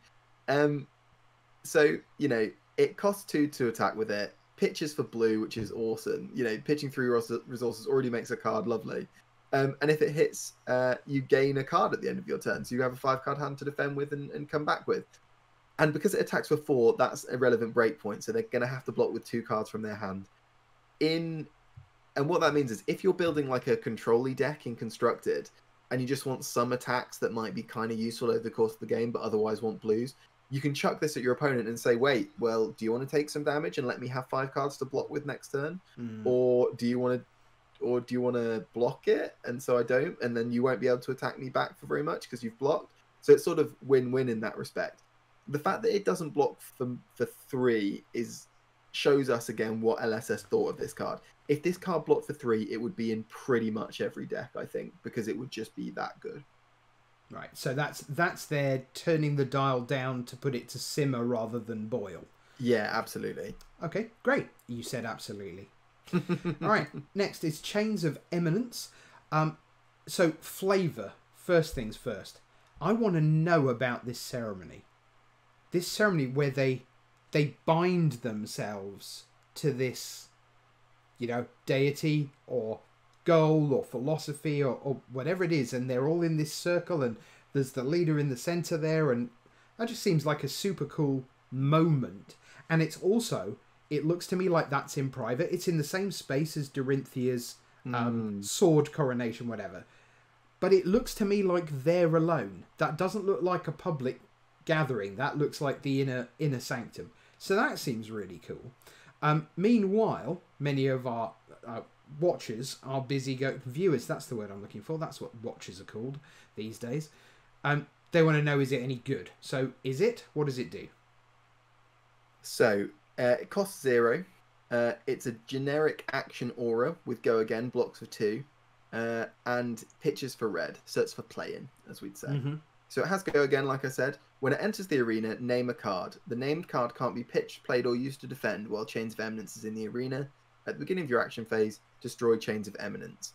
So, you know, it costs 2 to attack with it. Pitches for blue, which is awesome. You know, pitching 3 resources already makes a card lovely. And if it hits, you gain a card at the end of your turn. So you have a 5-card hand to defend with and come back with. And because it attacks for 4, that's a relevant breakpoint. So they're going to have to block with 2 cards from their hand. And what that means is if you're building like a control-y deck in Constructed, and you just want some attacks that might be kind of useful over the course of the game, but otherwise want blues, you can chuck this at your opponent and say, wait, well, do you want to take some damage and let me have 5 cards to block with next turn? Mm. Or do you want to block it? And so I don't, and then you won't be able to attack me back for very much because you've blocked. So it's sort of win-win in that respect. The fact that it doesn't block for 3 shows us again what LSS thought of this card. If this card blocked for 3, it would be in pretty much every deck, I think, because it would just be that good. Right, so that's their turning the dial down to put it to simmer rather than boil. Yeah, absolutely. Okay, great. You said absolutely. All right, next is Chains of Eminence. So flavour, first things first. I want to know about this ceremony. This ceremony where they bind themselves to this, you know, deity or goal or philosophy or whatever it is, and they're all in this circle and there's the leader in the centre there, and that just seems like a super cool moment. And it's also, it looks to me like that's in private. It's in the same space as Dorinthia's sword coronation, whatever. But it looks to me like they're alone. That doesn't look like a public gathering. That looks like the inner sanctum. So that seems really cool. Meanwhile, many of our watchers are busy viewers, that's the word I'm looking for, that's what watchers are called these days. They want to know, is it any good? So is it? What does it do? So it costs 0. It's a generic action aura with go again, blocks for 2, and pitches for red, so it's for play-in, as we'd say. Mm-hmm. So it has go again, like I said. When it enters the arena, name a card. The named card can't be pitched, played, or used to defend while Chains of Eminence is in the arena. At the beginning of your action phase, destroy Chains of Eminence.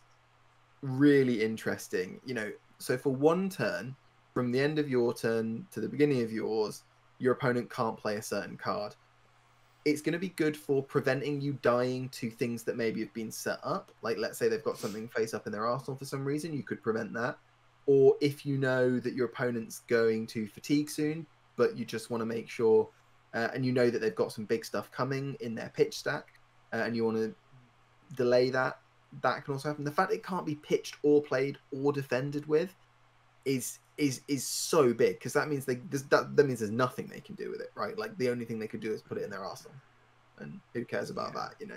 Really interesting. You know, so for 1 turn, from the end of your turn to the beginning of yours, your opponent can't play a certain card. It's going to be good for preventing you dying to things that maybe have been set up. Like, let's say they've got something face up in their arsenal for some reason, you could prevent that. Or if you know that your opponent's going to fatigue soon, but you just want to make sure, and you know that they've got some big stuff coming in their pitch stack, and you want to delay that, that can also happen. The fact it can't be pitched or played or defended with is so big, because that means that means there's nothing they can do with it, right? Like, the only thing they could do is put it in their arsenal, and who cares about that, you know?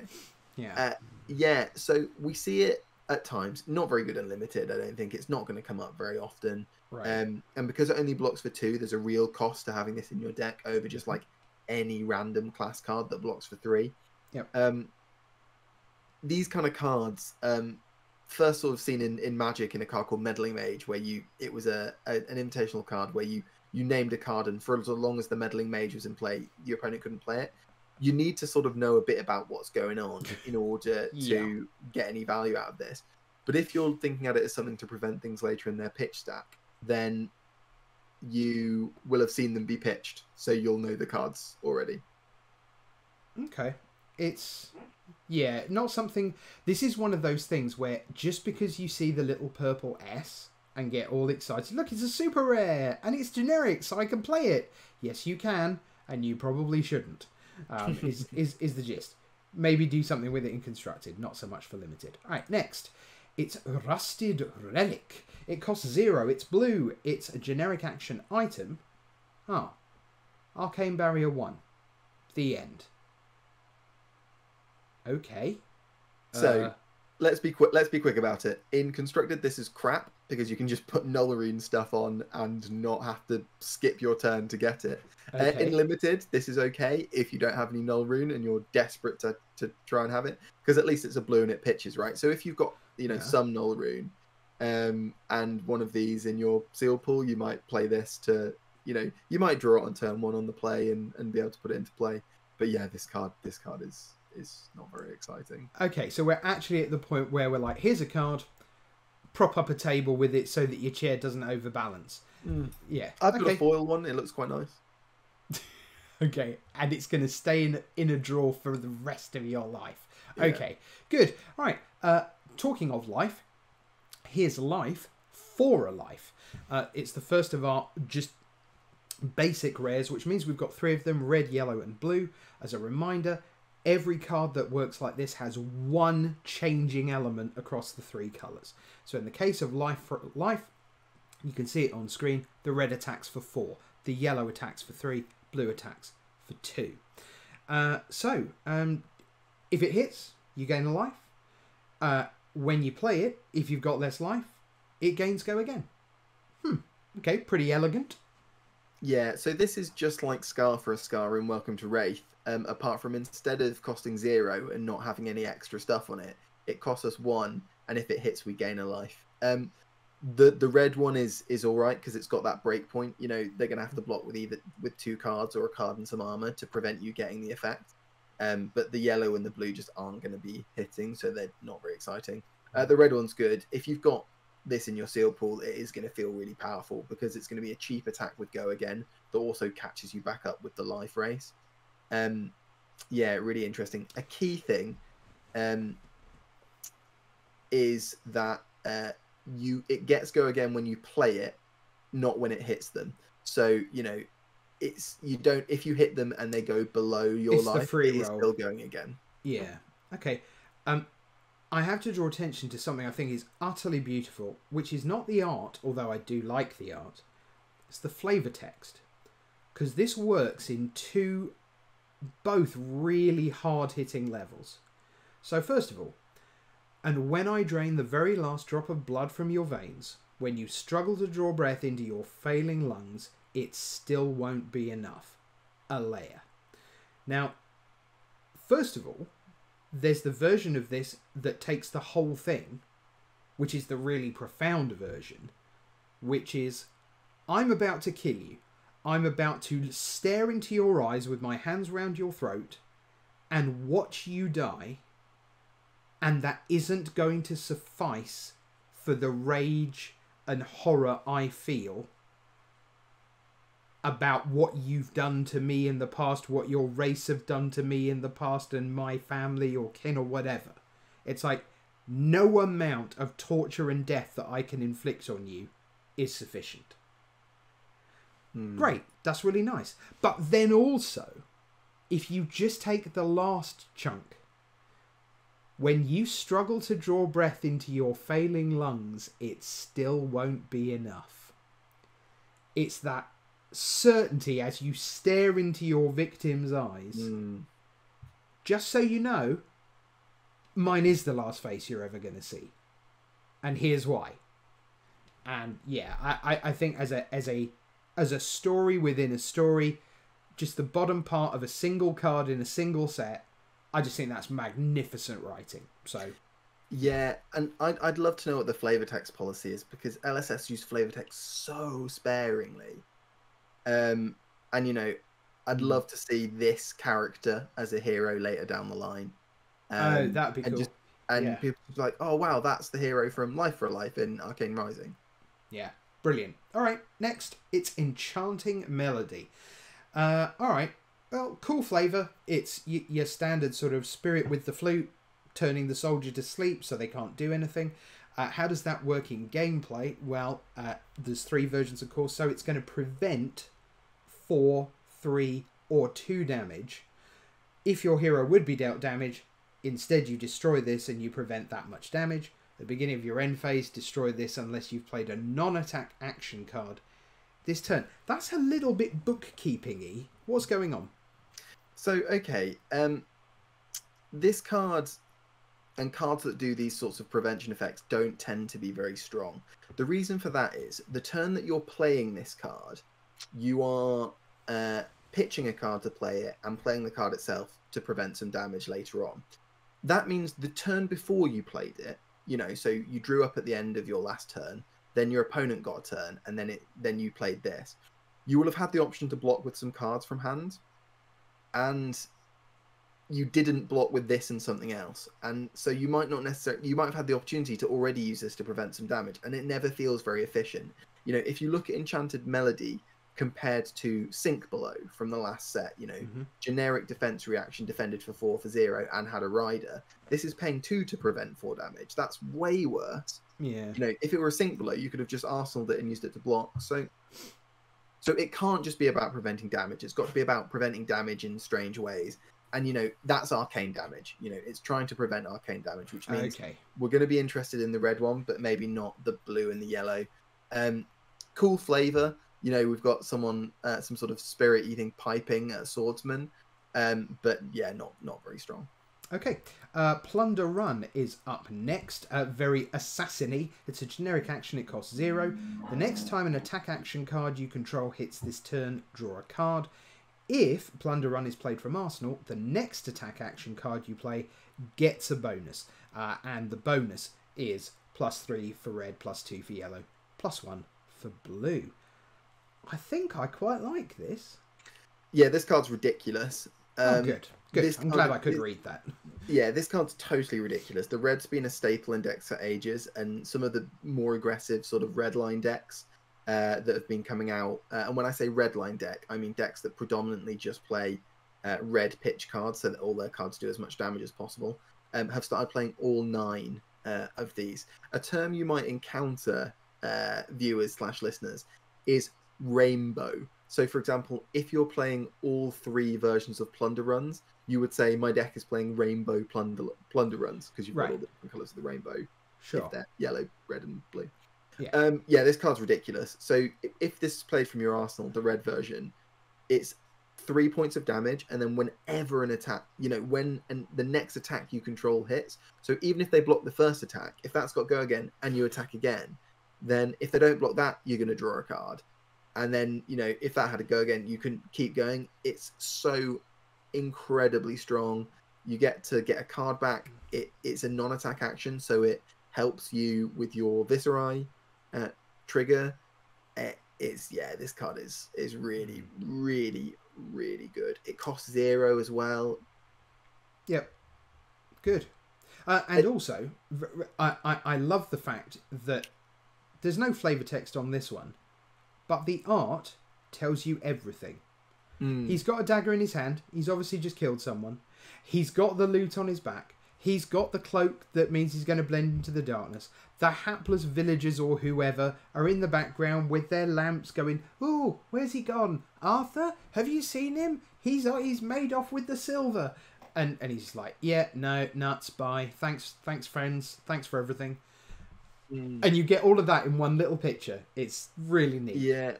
Yeah. Yeah. So we see it at times. Not very good in limited, I don't think. It's not going to come up very often. Right. And because it only blocks for 2, there's a real cost to having this in your deck over just like any random class card that blocks for 3. Yep. These kind of cards, first sort of seen in Magic in a card called Meddling Mage, where it was an invitational card where you named a card, and for as long as the Meddling Mage was in play, your opponent couldn't play it. You need to sort of know a bit about what's going on in order to get any value out of this. But if you're thinking at it as something to prevent things later in their pitch stack, then you will have seen them be pitched, so you'll know the cards already. Okay. It's, yeah, not something... This is one of those things where just because you see the little purple S and get all excited, look, it's a super rare, and it's generic, so I can play it. Yes, you can, and you probably shouldn't, is the gist. Maybe do something with it in Constructed, not so much for Limited. All right, next. It's Rusted Relic. It costs 0. It's blue. It's a generic action item. Ah. Arcane Barrier 1. The end. Okay. So let's be quick about it. In Constructed, this is crap because you can just put Nullrune stuff on and not have to skip your turn to get it. Okay. In Limited, this is okay if you don't have any Nullrune and you're desperate to try and have it, because at least it's a blue and it pitches, right? So if you've got, you know, some Nullrune and one of these in your seal pool, you might play this to, you know, you might draw it on turn 1 on the play and be able to put it into play. But yeah, this card is not very exciting. Okay, so we're actually at the point where we're like, here's a card, prop up a table with it so that your chair doesn't overbalance. Mm. Yeah, I've got a foil one. It looks quite nice. Okay, and it's going to stay in a drawer for the rest of your life. Yeah. Okay, good. All right, talking of life, here's Life for a Life. It's the first of our just basic rares, which means we've got three of them, red, yellow, and blue. As a reminder, every card that works like this has one changing element across the three colours. So in the case of Life for Life, you can see it on screen. The red attacks for 4, the yellow attacks for 3, blue attacks for 2. If it hits, you gain a life. When you play it, if you've got less life, it gains go again. Okay, pretty elegant. Yeah, so this is just like Scar for a Scar in Welcome to Wraith, apart from instead of costing 0 and not having any extra stuff on it, it costs us 1, and if it hits, we gain a life. The red one is all right because it's got that break point. You know, they're going to have to block with either with 2 cards or a card and some armor to prevent you getting the effect. But the yellow and the blue just aren't going to be hitting, so they're not very exciting. The red one's good. If you've got this in your seal pool, it is going to feel really powerful because it's going to be a cheap attack with go again that also catches you back up with the life race. Yeah, really interesting. A key thing is that... it gets go again when you play it, not when it hits them. So, you know, if you hit them and they go below your life, it's still going again. Yeah. Okay. I have to draw attention to something I think is utterly beautiful, which is not the art, although I do like the art. It's the flavor text. Because this works in both really hard-hitting levels. So first of all, and when I drain the very last drop of blood from your veins, when you struggle to draw breath into your failing lungs, it still won't be enough. Azalea. Now, first of all, there's the version of this that takes the whole thing, which is the really profound version, which is, I'm about to kill you. I'm about to stare into your eyes with my hands round your throat and watch you die. And that isn't going to suffice for the rage and horror I feel about what you've done to me in the past, what your race have done to me in the past, and my family or kin or whatever. It's like, no amount of torture and death that I can inflict on you is sufficient. Mm. Great, that's really nice. But then also, if you just take the last chunk, when you struggle to draw breath into your failing lungs, it still won't be enough. It's that certainty as you stare into your victim's eyes. Mm. Just so you know, mine is the last face you're ever going to see. And here's why. And yeah, I think as a story within a story, just the bottom part of a single card in a single set, I just think that's magnificent writing. So, yeah, and I'd love to know what the flavor text policy is, because LSS use flavor text so sparingly. And, you know, I'd love to see this character as a hero later down the line. Oh, that'd be cool. People like, oh, wow, that's the hero from Life for a Life in Arcane Rising. Yeah, brilliant. All right, next, it's Enchanting Melody. All right. Well, cool flavour. It's your standard sort of spirit with the flute, turning the soldier to sleep so they can't do anything. How does that work in gameplay? Well, there's 3 versions, of course, so it's going to prevent 4, 3, or 2 damage. If your hero would be dealt damage, instead you destroy this and you prevent that much damage. At the beginning of your end phase, destroy this unless you've played a non-attack action card this turn. That's a little bit bookkeeping-y. What's going on? So, okay, this card and cards that do these sorts of prevention effects don't tend to be very strong. The reason for that is the turn that you're playing this card, you are pitching a card to play it and playing the card itself to prevent some damage later on. That means the turn before you played it, you know, so you drew up at the end of your last turn, then your opponent got a turn, and then you played this. You will have had the option to block with some cards from hand, and you didn't block with this and something else, and so you might not necessarily, you might have had the opportunity to already use this to prevent some damage, and it never feels very efficient. You know, if you look at Enchanted Melody compared to Sink Below from the last set, you know, generic defense reaction, defended for 4 for 0 and had a rider. This is paying 2 to prevent 4 damage. That's way worse. Yeah. You know, if it were a Sink Below, you could have just arsenaled it and used it to block. So it can't just be about preventing damage. It's got to be about preventing damage in strange ways. And, you know, that's arcane damage. You know, it's trying to prevent arcane damage, which means we're going to be interested in the red one, but maybe not the blue and the yellow. Cool flavor. You know, we've got someone, some sort of spirit-eating piping swordsman. But, yeah, not very strong. Okay, Plunder Run is up next. Very assassin-y. It's a generic action. It costs 0. The next time an attack action card you control hits this turn, draw a card. If Plunder Run is played from Arsenal, the next attack action card you play gets a bonus. And the bonus is +3 for red, +2 for yellow, +1 for blue. I think I quite like this. Yeah, this card's ridiculous. Oh, good. Good. I'm glad I could read that. Yeah, this card's totally ridiculous. The red's been a staple in decks for ages, and some of the more aggressive sort of red line decks that have been coming out. And when I say red line deck, I mean decks that predominantly just play red pitch cards so that all their cards do as much damage as possible, have started playing all 9 of these. A term you might encounter, viewers/listeners, is rainbow. So, for example, if you're playing all 3 versions of Plunder Runs, you would say my deck is playing rainbow plunder runs, because you've got all the different colours of the rainbow. Sure. If they're yellow, red and blue. Yeah. Yeah, this card's ridiculous. So if this is played from your arsenal, the red version, it's 3 points of damage, and then whenever an attack, you know, when the next attack you control hits, so even if they block the first attack, if that's got go again and you attack again, then if they don't block that, you're going to draw a card. And then, you know, if that had to go again, you can keep going. It's so incredibly strong. You get to get a card back. It's a non-attack action, so it helps you with your Viserai trigger. This card is really, really, really good. It costs 0 as well. Yep. Good. Also, I love the fact that there's no flavor text on this one. But the art tells you everything. Mm. He's got a dagger in his hand. He's obviously just killed someone. He's got the loot on his back. He's got the cloak that means he's going to blend into the darkness. The hapless villagers or whoever are in the background with their lamps going, "Ooh, where's he gone? Arthur? Have you seen him? He's made off with the silver." And he's like, "Yeah, no, nuts, bye. Thanks, friends. Thanks for everything." And you get all of that in one little picture. It's really neat. Yeah.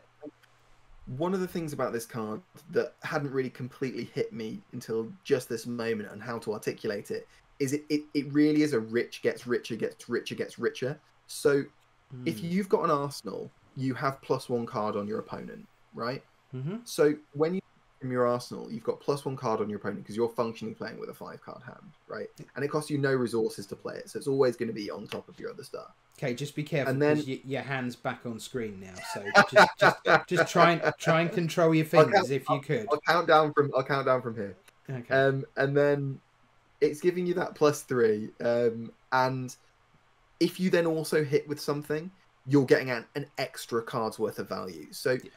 One of the things about this card that hadn't really completely hit me until just this moment and how to articulate it is it really is a rich gets richer, gets richer, gets richer. So if you've got an arsenal, you have +1 card on your opponent, right? Mm-hmm. So when you from your arsenal, you've got +1 card on your opponent because you're functionally playing with a 5 card hand, right? And it costs you no resources to play it, so it's always going to be on top of your other stuff. Okay, just be careful, and then your hand's back on screen now, so just try and control your fingers. I'll count down from here. Okay. And then it's giving you that +3, and if you then also hit with something, you're getting an extra card's worth of value. So. Yeah.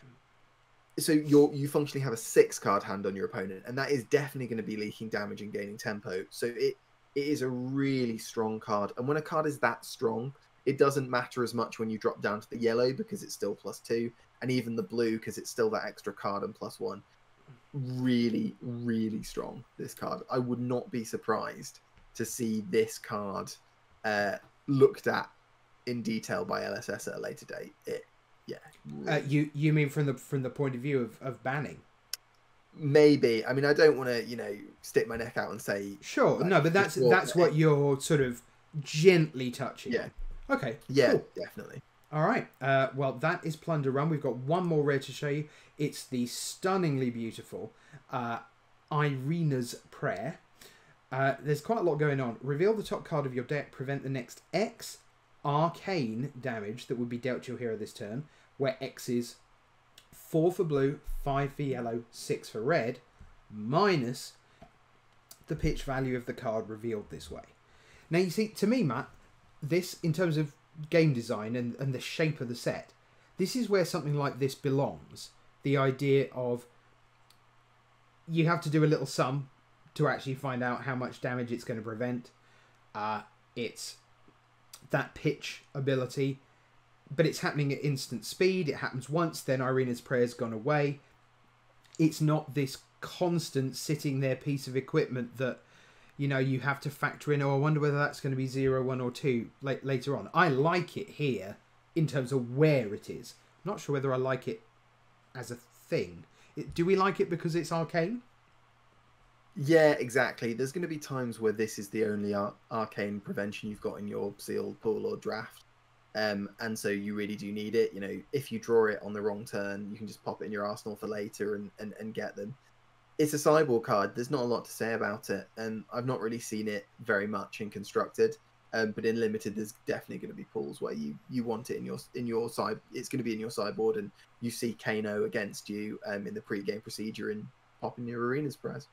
So you functionally have a 6 card hand on your opponent, and that is definitely going to be leaking damage and gaining tempo. So it is a really strong card, and when a card is that strong, it doesn't matter as much when you drop down to the yellow because it's still +2, and even the blue because it's still that extra card and +1. Really, really strong, this card. I would not be surprised to see this card looked at in detail by LSS at a later date. Yeah. You mean from the point of view of banning? Maybe. I mean, I don't want to, you know, stick my neck out and say sure. Like, no, but that's what you're sort of gently touching. Yeah. Okay. Yeah. Cool. Definitely. All right. Well, that is Plunder Run. We've got one more rare to show you. It's the stunningly beautiful Irina's Prayer. There's quite a lot going on. Reveal the top card of your deck. Prevent the next X arcane damage that would be dealt to your hero this turn, where X is 4 for blue, 5 for yellow, 6 for red, minus the pitch value of the card revealed this way. Now, you see, to me, Matt, this, in terms of game design and the shape of the set, this is where something like this belongs. The idea of you have to do a little sum to actually find out how much damage it's going to prevent. It's that pitch ability, but it's happening at instant speed. It happens once, then Irina's prayer's gone away. It's not this constant sitting there piece of equipment that, you know, you have to factor in, oh, I wonder whether that's going to be 0, 1 or 2 later on. I like it here in terms of where it is. I'm not sure whether I like it as a thing. Do we like it because it's arcane? Yeah, exactly. There's going to be times where this is the only arcane prevention you've got in your sealed pool or draft. And so you really do need it. You know, if you draw it on the wrong turn, you can just pop it in your arsenal for later and get them. It's a sideboard card. There's not a lot to say about it. And I've not really seen it very much in Constructed. But in Limited, there's definitely going to be pools where you want it in your side. It's going to be in your sideboard, and you see Kano against you in the pre-game procedure and popping your Arena's prize.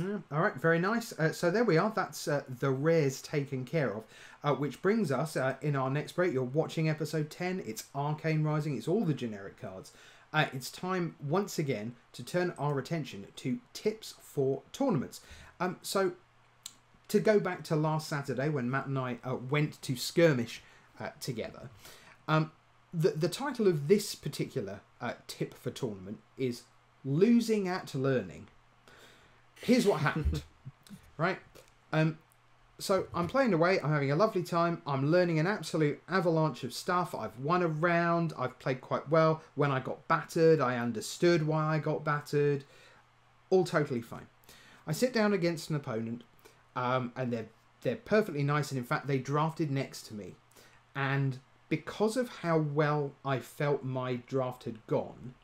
Yeah. All right, very nice. So there we are. That's the rares taken care of, which brings us in our next break. You're watching episode 10. It's Arcane Rising. It's all the generic cards. It's time once again to turn our attention to tips for tournaments. So, to go back to last Saturday when Matt and I went to skirmish together, the title of this particular tip for tournament is Losing at Learning. Here's what happened, right? So I'm playing away, I'm having a lovely time, I'm learning an absolute avalanche of stuff, I've won a round, I've played quite well, when I got battered, I understood why I got battered, all totally fine. I sit down against an opponent, and they're perfectly nice, and in fact they drafted next to me, and because of how well I felt my draft had gone,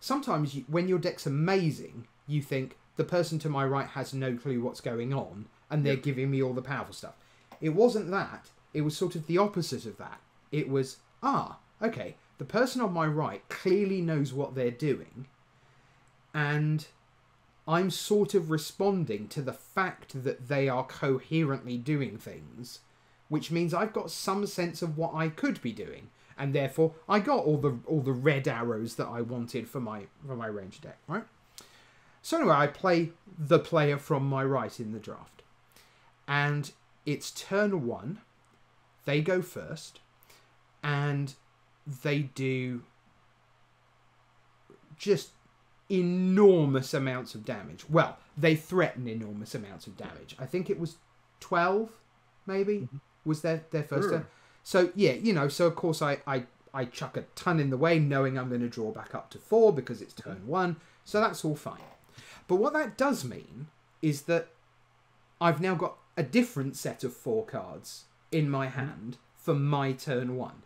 sometimes when your deck's amazing, you think the person to my right has no clue what's going on, and they're giving me all the powerful stuff. It wasn't that. It was sort of the opposite of that. It was, okay, the person on my right clearly knows what they're doing, and I'm sort of responding to the fact that they are coherently doing things, which means I've got some sense of what I could be doing, and therefore I got all the red arrows that I wanted for my range deck, right? So anyway, I play the player from my right in the draft, and it's turn one. They go first, and they do just enormous amounts of damage. Well, they threaten enormous amounts of damage. I think it was 12, maybe, was their first turn. So, yeah, you know, so of course I chuck a ton in the way, knowing I'm going to draw back up to 4 because it's turn one. So that's all fine. But what that does mean is that I've now got a different set of 4 cards in my hand for my turn one.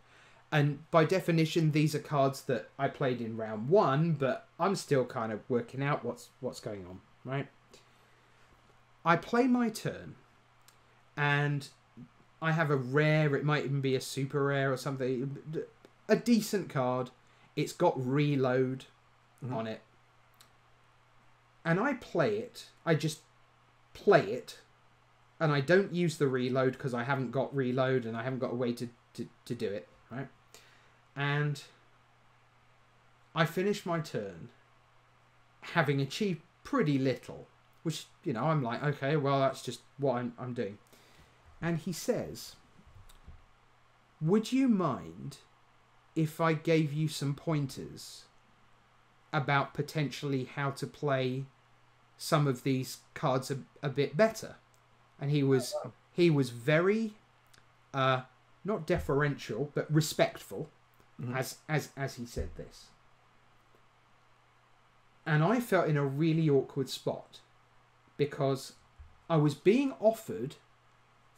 And by definition, these are cards that I played in round one, but I'm still kind of working out what's going on, right? I play my turn, and I have a rare, it might even be a super rare or something, a decent card. It's got reload on it. And I play it, I just play it, and I don't use the reload because I haven't got reload and I haven't got a way to do it, right? And I finish my turn having achieved pretty little, which, you know, I'm like, okay, well, that's just what I'm doing. And he says, would you mind if I gave you some pointers about potentially how to play some of these cards a bit better? And he was very not deferential but respectful as he said this, and I felt in a really awkward spot because I was being offered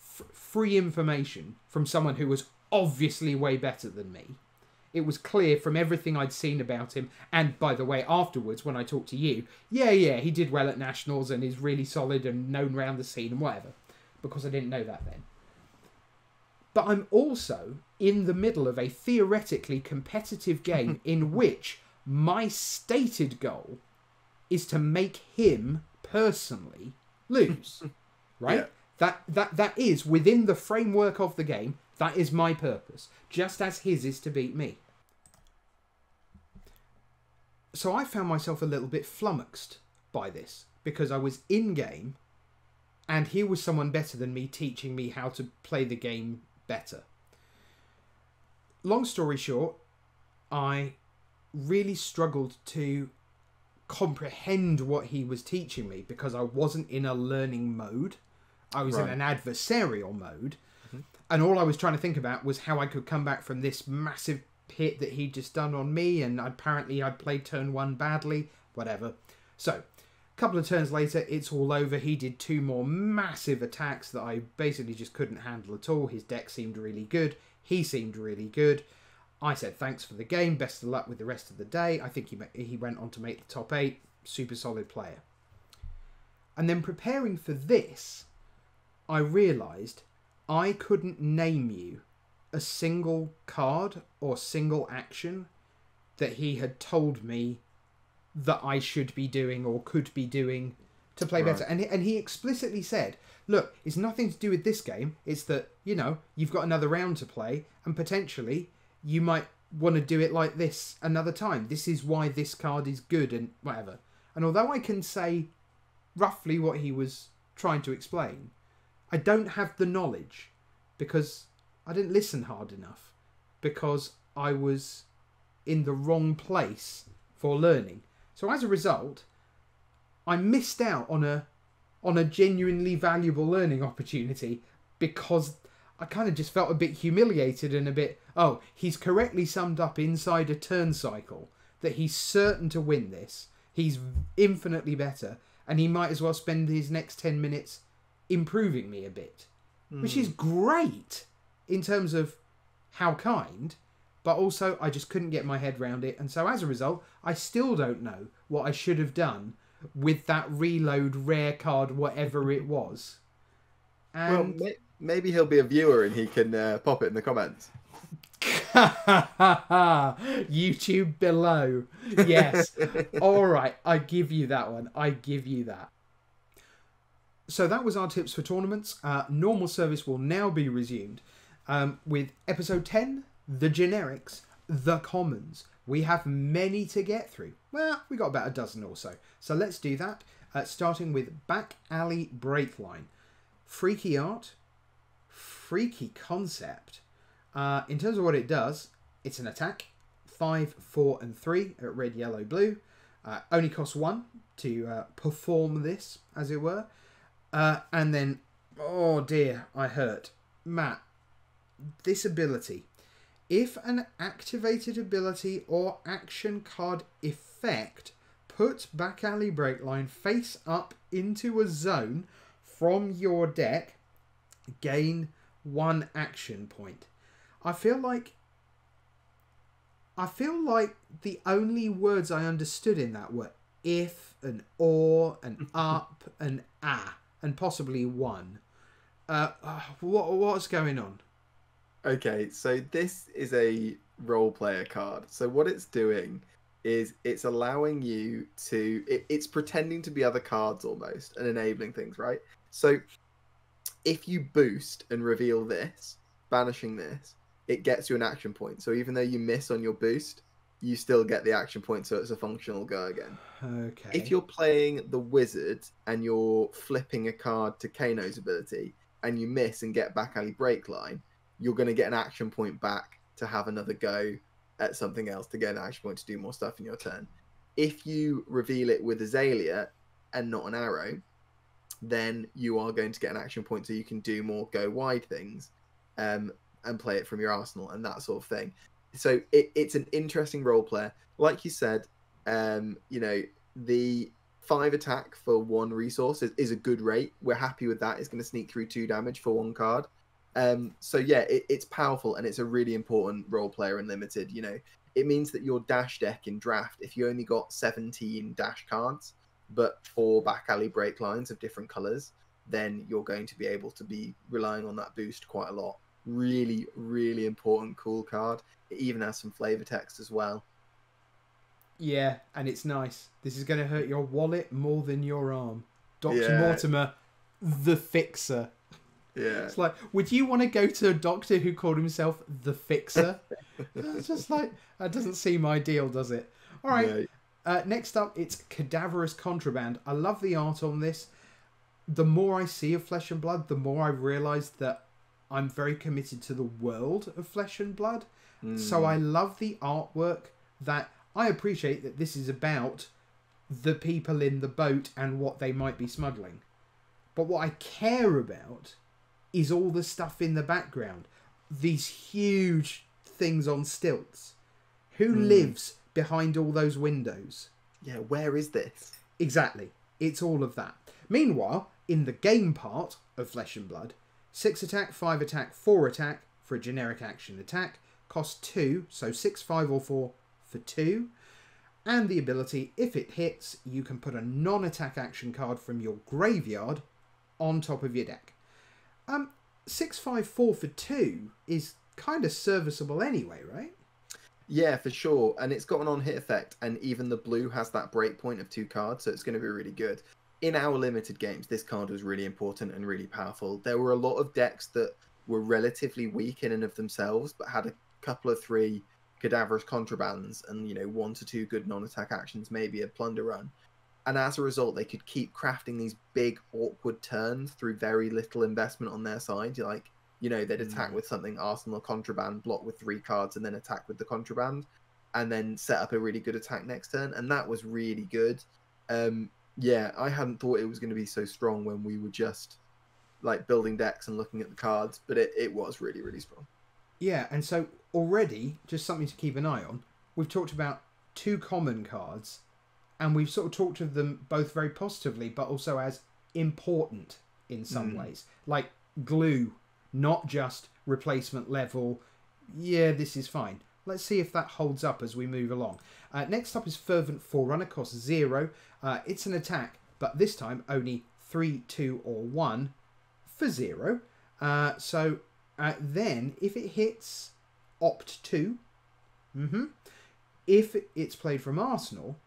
free information from someone who was obviously way better than me. It was clear from everything I'd seen about him. And by the way, afterwards, when I talked to you, yeah, he did well at Nationals and is really solid and known around the scene and whatever, because I didn't know that then. But I'm also in the middle of a theoretically competitive game in which my stated goal is to make him personally lose. right? Yeah. That is, within the framework of the game, that is my purpose, just as his is to beat me. So I found myself a little bit flummoxed by this, because I was in-game, and here was someone better than me teaching me how to play the game better. Long story short, I really struggled to comprehend what he was teaching me, because I wasn't in a learning mode. I was in an adversarial mode, and all I was trying to think about was how I could come back from this massive hit that he'd just done on me, and apparently I'd played turn one badly, whatever. So, a couple of turns later, it's all over. He did two more massive attacks that I basically just couldn't handle at all. His deck seemed really good. He seemed really good. I said thanks for the game. Best of luck with the rest of the day. I think he went on to make the top 8. Super solid player. And then preparing for this, I realised I couldn't name you a single card or single action that he had told me that I should be doing or could be doing to play better. And he explicitly said, look, it's nothing to do with this game. It's that, you know, you've got another round to play and potentially you might want to do it like this another time. This is why this card is good and whatever. And although I can say roughly what he was trying to explain, I don't have the knowledge because I didn't listen hard enough, because I was in the wrong place for learning. So as a result, I missed out on a genuinely valuable learning opportunity, because I kind of just felt a bit humiliated and a bit, oh, he's correctly summed up inside a turn cycle that he's certain to win this. He's infinitely better, and he might as well spend his next 10 minutes improving me a bit, which is great in terms of how kind, but also I just couldn't get my head round it. And so as a result, I still don't know what I should have done with that reload rare card, whatever it was. And well, maybe he'll be a viewer and he can pop it in the comments. YouTube below. Yes. All right. I give you that one. I give you that. So that was our tips for tournaments. Normal service will now be resumed. With episode 10, the generics, the commons. We have many to get through. Well, we got about a dozen or so. So let's do that, starting with Back Alley Breakline. Freaky art, freaky concept. In terms of what it does, it's an attack, 5, 4, and 3 at red, yellow, blue. Only costs 1 to perform this, as it were. And then, oh dear, I hurt. Matt. This ability. If an activated ability or action card effect puts Back Alley Breakline face up into a zone from your deck, gain 1 action point. I feel like the only words I understood in that were if, and or, and up, and ah, and possibly one. What's going on? Okay, so this is a role player card. So what it's doing is it's allowing you to... It's pretending to be other cards almost and enabling things, right? So if you boost and reveal this, banishing this, it gets you an action point. So even though you miss on your boost, you still get the action point, so it's a functional go again. Okay. If you're playing the wizard and you're flipping a card to Kano's ability and you miss and get Back Alley Breakline, you're going to get an action point back to have another go at something else, to get an action point to do more stuff in your turn. If you reveal it with Azalea and not an arrow, then you are going to get an action point so you can do more go-wide things and play it from your arsenal and that sort of thing. So it's an interesting role player. Like you said, you know, the 5 attack for 1 resource is a good rate. We're happy with that. It's going to sneak through 2 damage for 1 card. So yeah, it's powerful, and it's a really important role player in limited. You know, it means that your dash deck in draft, if you only got 17 dash cards but 4 Back Alley break lines of different colors, then you're going to be able to be relying on that boost quite a lot. Really, really important, cool card. It even has some flavor text as well. Yeah, and it's nice. This is going to hurt your wallet more than your arm. Dr. Mortimer, the Fixer. Yeah. It's like, would you want to go to a doctor who called himself the Fixer? It's just like, that doesn't seem ideal, does it? All right. Yeah. Next up, it's Cadaverous Contraband. I love the art on this. The more I see of Flesh and Blood, the more I realise that I'm very committed to the world of Flesh and Blood. Mm. So I love the artwork that I appreciate that this is about the people in the boat and what they might be smuggling. But what I care about is all the stuff in the background. These huge things on stilts. Who lives behind all those windows? Yeah, where is this? Exactly. It's all of that. Meanwhile, in the game part of Flesh and Blood, 6 attack, 5 attack, 4 attack for a generic action attack. Cost 2, so 6, 5 or 4 for 2. And the ability, if it hits, you can put a non-attack action card from your graveyard on top of your deck. 6, 5, 4 for 2 is kind of serviceable anyway, right? Yeah, for sure. And it's got an on-hit effect, and even the blue has that breakpoint of 2 cards, so it's going to be really good. In our limited games, this card was really important and really powerful. There were a lot of decks that were relatively weak in and of themselves, but had a couple of 3 Cadaverous Contrabands and, you know, 1 to 2 good non-attack actions, maybe a Plunder Run. And as a result, they could keep crafting these big, awkward turns through very little investment on their side. Like, you know, they'd attack with something, Arsenal Contraband, block with 3 cards, and then attack with the Contraband, and then set up a really good attack next turn. And that was really good. Yeah, I hadn't thought it was going to be so strong when we were just like building decks and looking at the cards, but it was really, really strong. Yeah, and so already, just something to keep an eye on, we've talked about 2 common cards, and we've sort of talked of them both very positively, but also as important in some ways. Like glue, not just replacement level, yeah, this is fine. Let's see if that holds up as we move along. Next up is Fervent Forerunner, cost 0. It's an attack, but this time only 3, 2, or 1 for 0. Then, if it hits, opt 2. If it's played from Arsenal,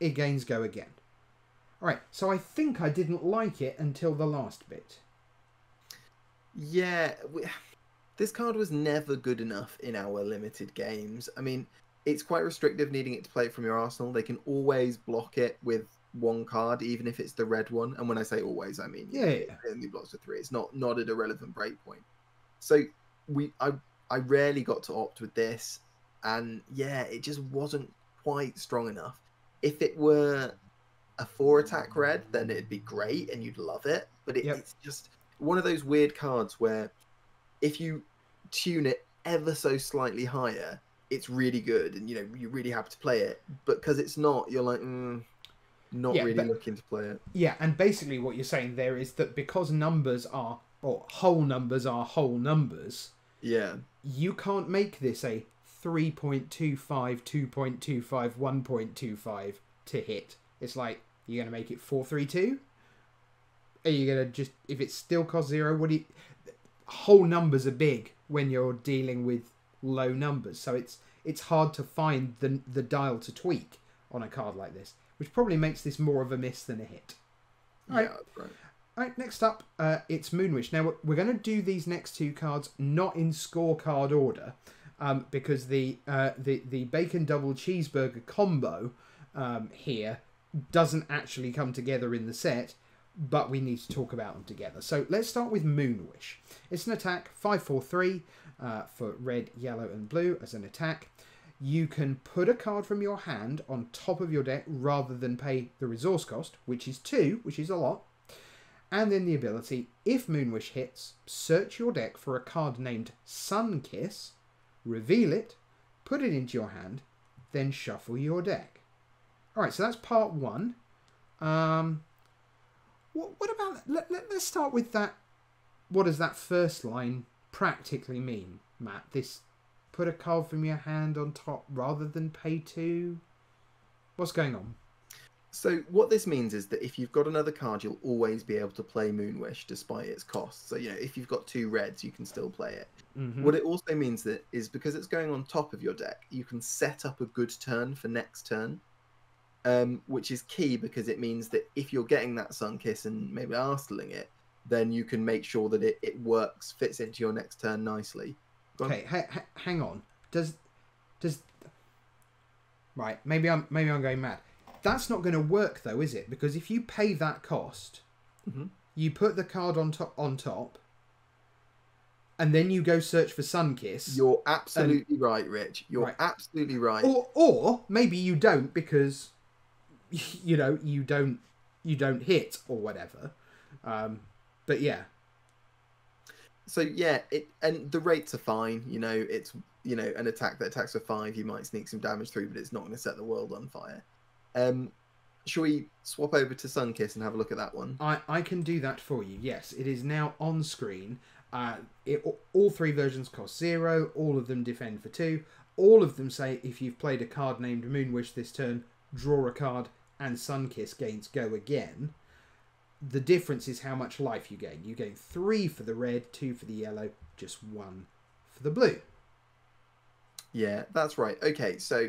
it gains go again. All right, so I think I didn't like it until the last bit. Yeah, this card was never good enough in our limited games. I mean, it's quite restrictive needing it to play from your arsenal. They can always block it with 1 card, even if it's the red one. And when I say always, I mean, yeah, it only blocks with 3. It's not at a relevant breakpoint. So I rarely got to opt with this. And yeah, it just wasn't quite strong enough. If it were a 4 attack red, then it'd be great and you'd love it. But it's just one of those weird cards where, if you tune it ever so slightly higher, it's really good, and you know you're really happy to play it. But because it's not, you're like, not really looking to play it. Yeah, and basically what you're saying there is that because numbers are, or whole numbers are whole numbers. Yeah. You can't make this a 3.25, 2.25, 1.25 to hit. It's like, you're gonna make it 432. Are you gonna just, if it still costs 0? What do you? Whole numbers are big when you're dealing with low numbers, so it's hard to find the dial to tweak on a card like this, which probably makes this more of a miss than a hit. All right, next up, it's Moon Wish. Now, we're going to do these next 2 cards not in scorecard order, because the bacon double cheeseburger combo here doesn't actually come together in the set, but we need to talk about them together. So let's start with Moon Wish. It's an attack, 5/4/3 for red, yellow, and blue as an attack. You can put a card from your hand on top of your deck rather than pay the resource cost, which is 2, which is a lot. And then the ability, if Moon Wish hits, search your deck for a card named Sun Kiss, reveal it, put it into your hand, then shuffle your deck. All right, so that's part 1. What about, let's start with that. What does that first line practically mean, Matt? This, put a card from your hand on top rather than pay 2. What's going on? So what this means is that if you've got another card, you'll always be able to play Moon Wish despite its cost. So, you know, if you've got 2 reds, you can still play it. What it also means that is because it's going on top of your deck, you can set up a good turn for next turn. Which is key because it means that if you're getting that Sun Kiss and maybe arsenaling it, then you can make sure that it works, fits into your next turn nicely. Okay, hang on. Does right? Maybe I'm going mad. That's not going to work though, is it? Because if you pay that cost, you put the card on top, and then you go search for Sun Kiss. You're absolutely right, Rich. You're absolutely right. Or maybe you don't, because you know you don't hit or whatever. But yeah. So yeah, and the rates are fine. You know, it's, you know, an attack that attacks for 5. You might sneak some damage through, but it's not going to set the world on fire. Shall we swap over to Sun Kiss and have a look at that one? I can do that for you. Yes, it is now on screen. All 3 versions cost 0. All of them defend for 2. All of them say if you've played a card named Moon Wish this turn, draw a card, and Sun Kiss gains go again. The difference is how much life you gain. You gain 3 for the red, 2 for the yellow, just 1 for the blue. Yeah, that's right. Okay, so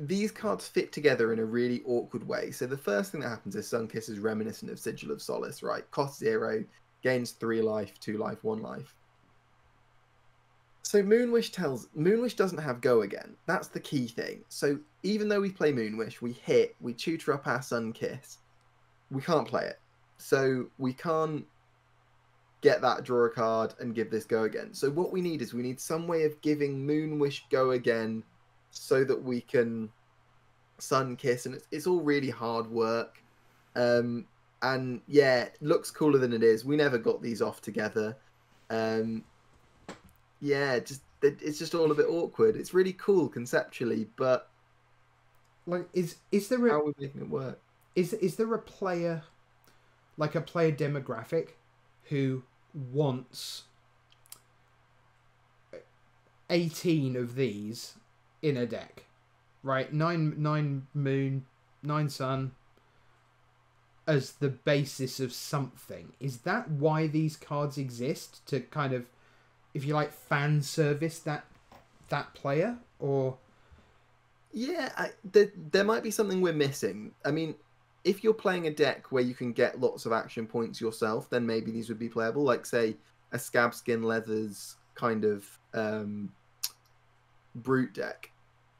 these cards fit together in a really awkward way. So the first thing that happens is Sun Kiss is reminiscent of Sigil of Solace, right? Cost 0, gains 3 life, 2 life, 1 life. So Moon Wish doesn't have go again. That's the key thing. So even though we play Moon Wish, we hit, we tutor up our Sun Kiss, we can't play it. So we can't get that draw a card and give this go again. So what we need is some way of giving Moon Wish go again so that we can Sun Kiss. And it's all really hard work. And yeah, it looks cooler than it is. We never got these off together. Yeah, it's just all a bit awkward. It's really cool conceptually, but like, is there how are we making it work? Is there a player, like a player demographic, who wants 18 of these in a deck, right? 9 Moon, 9 Sun, as the basis of something. Is that why these cards exist, to kind of, if you like, fan service that player? Or yeah, there might be something we're missing. I mean, if you're playing a deck where you can get lots of action points yourself, then maybe these would be playable. Like, say, a Scab Skin Leathers kind of brute deck.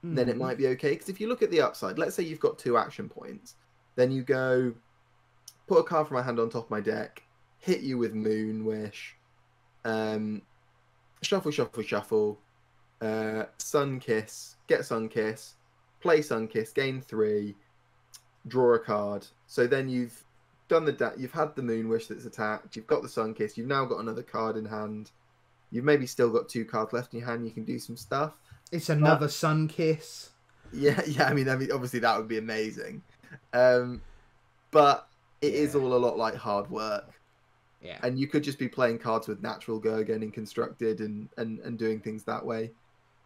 Then it might be okay. Because if you look at the upside, let's say you've got 2 action points. Then you go, put a card from my hand on top of my deck, hit you with Moon Wish, shuffle, shuffle, shuffle, Sun Kiss, get Sun Kiss, play Sun Kiss, gain 3, draw a card. So then you've done you've had the Moon Wish that's attacked, you've got the Sun Kiss, you've now got another card in hand, you've maybe still got 2 cards left in your hand, you can do some stuff. It's another Sun Kiss. Yeah, I mean obviously that would be amazing. But it is all a lot like hard work. Yeah. And you could just be playing cards with natural go again and constructed and doing things that way.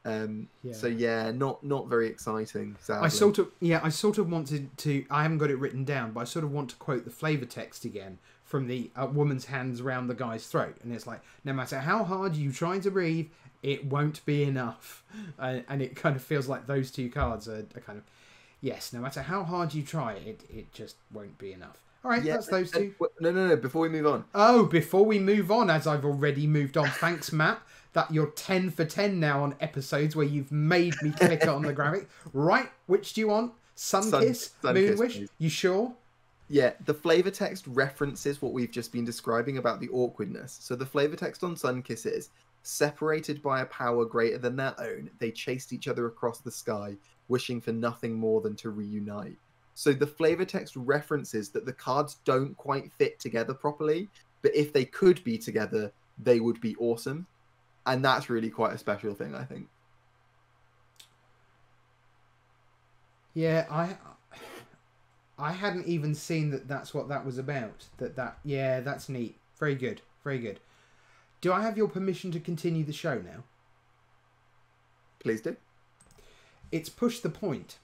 So yeah, not very exciting, sadly. I sort of wanted to, I haven't got it written down, but I sort of want to quote the flavor text again from the woman's hands round the guy's throat, and it's like, no matter how hard you try to breathe, it won't be enough. And it kind of feels like those 2 cards are kind of, yes, no matter how hard you try, it just won't be enough. All right, yeah, that's those 2. No, before we move on. Oh, before we move on, as I've already moved on. Thanks, Matt. That you're 10 for 10 now on episodes where you've made me click on the graphic. Right, which do you want? Sun Kiss, Moon Wish? Please. You sure? Yeah, the flavor text references what we've just been describing about the awkwardness. So the flavor text on Sun Kiss is, separated by a power greater than their own, they chased each other across the sky, wishing for nothing more than to reunite. So the flavor text references that the cards don't quite fit together properly, but if they could be together, they would be awesome. And that's really quite a special thing, I think. Yeah, I hadn't even seen that that's what that was about. Yeah, that's neat. Very good. Very good. Do I have your permission to continue the show now? Please do. It's Push the Point.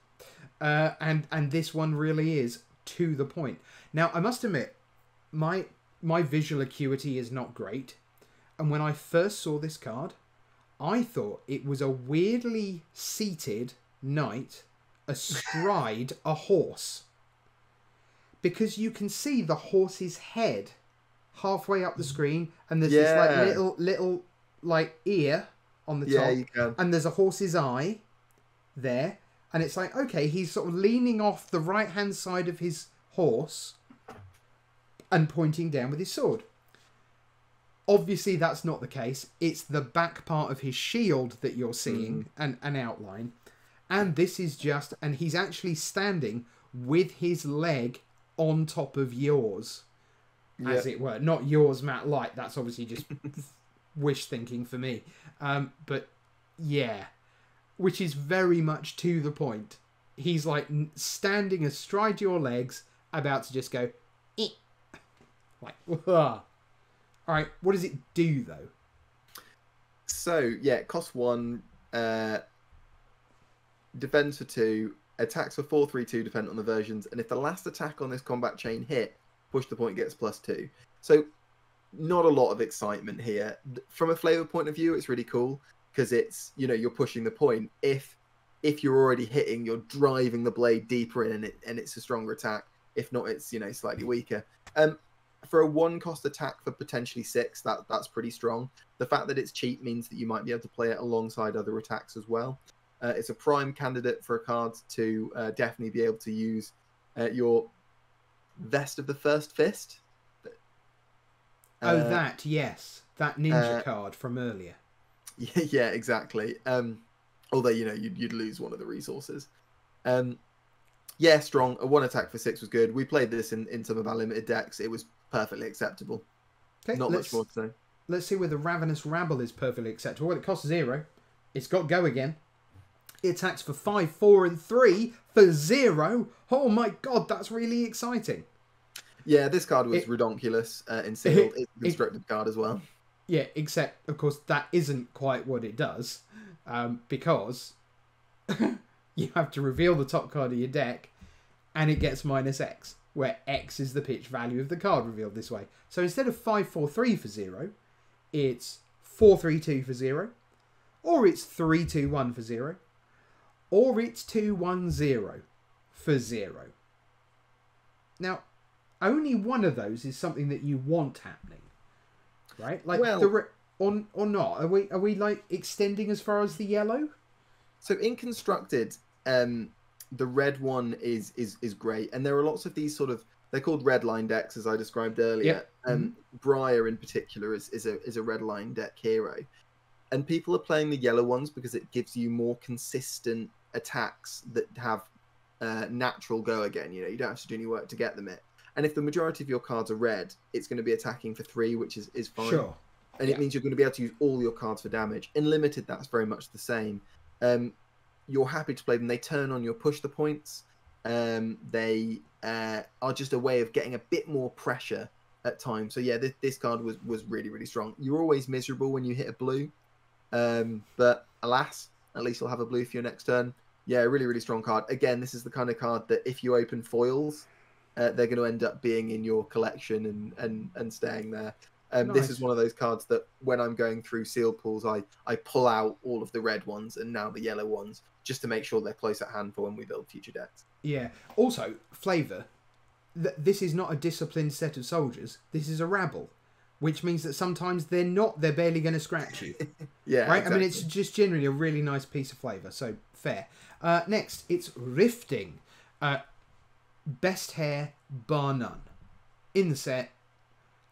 And this one really is to the point. Now, I must admit, my visual acuity is not great. And when I first saw this card, I thought it was a weirdly seated knight astride a horse. Because you can see the horse's head halfway up the screen, and there's this like little like ear on the top, you can. And there's a horse's eye there, and it's like, okay, he's sort of leaning off the right hand side of his horse and pointing down with his sword. Obviously, that's not the case. It's the back part of his shield that you're seeing, and an outline. And this is just... And he's actually standing with his leg on top of yours, as it were. Not yours, Matt Light. That's obviously just wish thinking for me. But, yeah. Which is very much to the point. He's, like, standing astride your legs, about to just go... Eh. Like, whoa. All right, what does it do, though? So, yeah, it costs 1, defends for 2, attacks for 4/3/2, depending on the versions, and if the last attack on this combat chain hit, push the point gets +2. So, not a lot of excitement here. From a flavour point of view, it's really cool, because it's, you know, you're pushing the point. If you're already hitting, you're driving the blade deeper in, and it's a stronger attack. If not, it's, you know, slightly weaker. For a 1-cost attack for potentially 6, that's pretty strong. The fact that it's cheap means that you might be able to play it alongside other attacks as well. It's a prime candidate for a card to definitely be able to use your Vest of the First Fist. That ninja card from earlier. Yeah, exactly. Although, you know, you'd lose one of the resources. Yeah, strong. A 1 attack for 6 was good. We played this in some of our limited decks. It was perfectly acceptable. Okay, not much more to say. Let's see whether Ravenous Rabble is perfectly acceptable. Well, it costs 0. It's got Go again. It attacks for 5, 4, and 3 for 0. Oh my god, that's really exciting. Yeah, this card was redonkulous in sealed. It's a constructed card as well. Yeah, except, of course, that isn't quite what it does. Because... You have to reveal the top card of your deck, and it gets -X, where X is the pitch value of the card revealed this way. So instead of 5-4-3 for 0, it's 4-3-2 for 0, or it's 3-2-1 for 0, or it's 2-1-0 for 0. Now, only one of those is something that you want happening, right? Like, well, or not? Are we like extending as far as the yellow? So in Constructed, the red one is great, and there are lots of these sort of, they're called red line decks, as I described earlier. Yep. Briar in particular is a red line deck hero, and people are playing the yellow ones because it gives you more consistent attacks that have natural Go again. You know, you don't have to do any work to get them it. And if the majority of your cards are red, it's going to be attacking for 3, which is fine. Sure. And it means you're going to be able to use all your cards for damage. In Limited, that's very much the same. You're happy to play them. They turn on your push the points. They are just a way of getting a bit more pressure at times. So yeah, this card was really, really strong. You're always miserable when you hit a blue. But alas, at least you'll have a blue for your next turn. Yeah, really, really strong card. Again, this is the kind of card that if you open foils, they're going to end up being in your collection and staying there. Nice. This is one of those cards that when I'm going through sealed pools, I pull out all of the red ones and now the yellow ones just to make sure they're close at hand for when we build future decks. Yeah. Also, flavour. This is not a disciplined set of soldiers. This is a rabble, which means that sometimes they're not. They're barely going to scratch you. Yeah. Right? Exactly. I mean, it's just generally a really nice piece of flavour. So, fair. Next, it's Rifting. Best hair, bar none. In the set.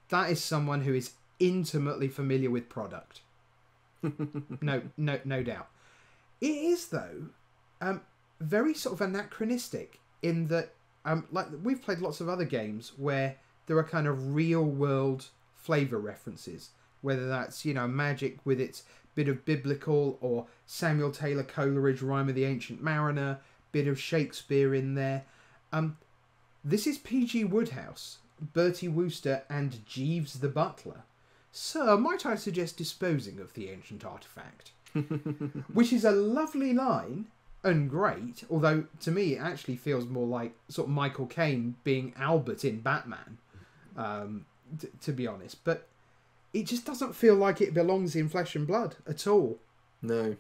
That is someone who is intimately familiar with product. No doubt. It is, though, very sort of anachronistic in that, like, we've played lots of other games where there are kind of real-world flavour references, whether that's, you know, Magic with its bit of biblical, or Samuel Taylor Coleridge, Rime of the Ancient Mariner, bit of Shakespeare in there. This is P.G. Woodhouse, Bertie Wooster, and Jeeves the Butler. Sir, might I suggest disposing of the ancient artefact? Which is a lovely line and great, although to me it actually feels more like sort of Michael Caine being Albert in Batman, to be honest. But it just doesn't feel like it belongs in Flesh and Blood at all. No.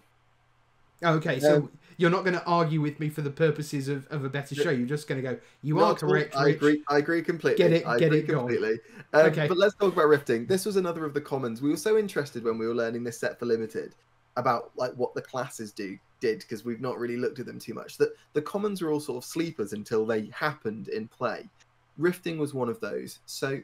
Okay, so you're not going to argue with me for the purposes of a better show. You're just going to go, you are correct, Rich. I agree completely. Get it completely. Okay. But let's talk about Rifting. This was another of the commons. We were so interested when we were learning this set for Limited about like what the classes did because we've not really looked at them too much. That the commons were all sort of sleepers until they happened in play. Rifting was one of those. So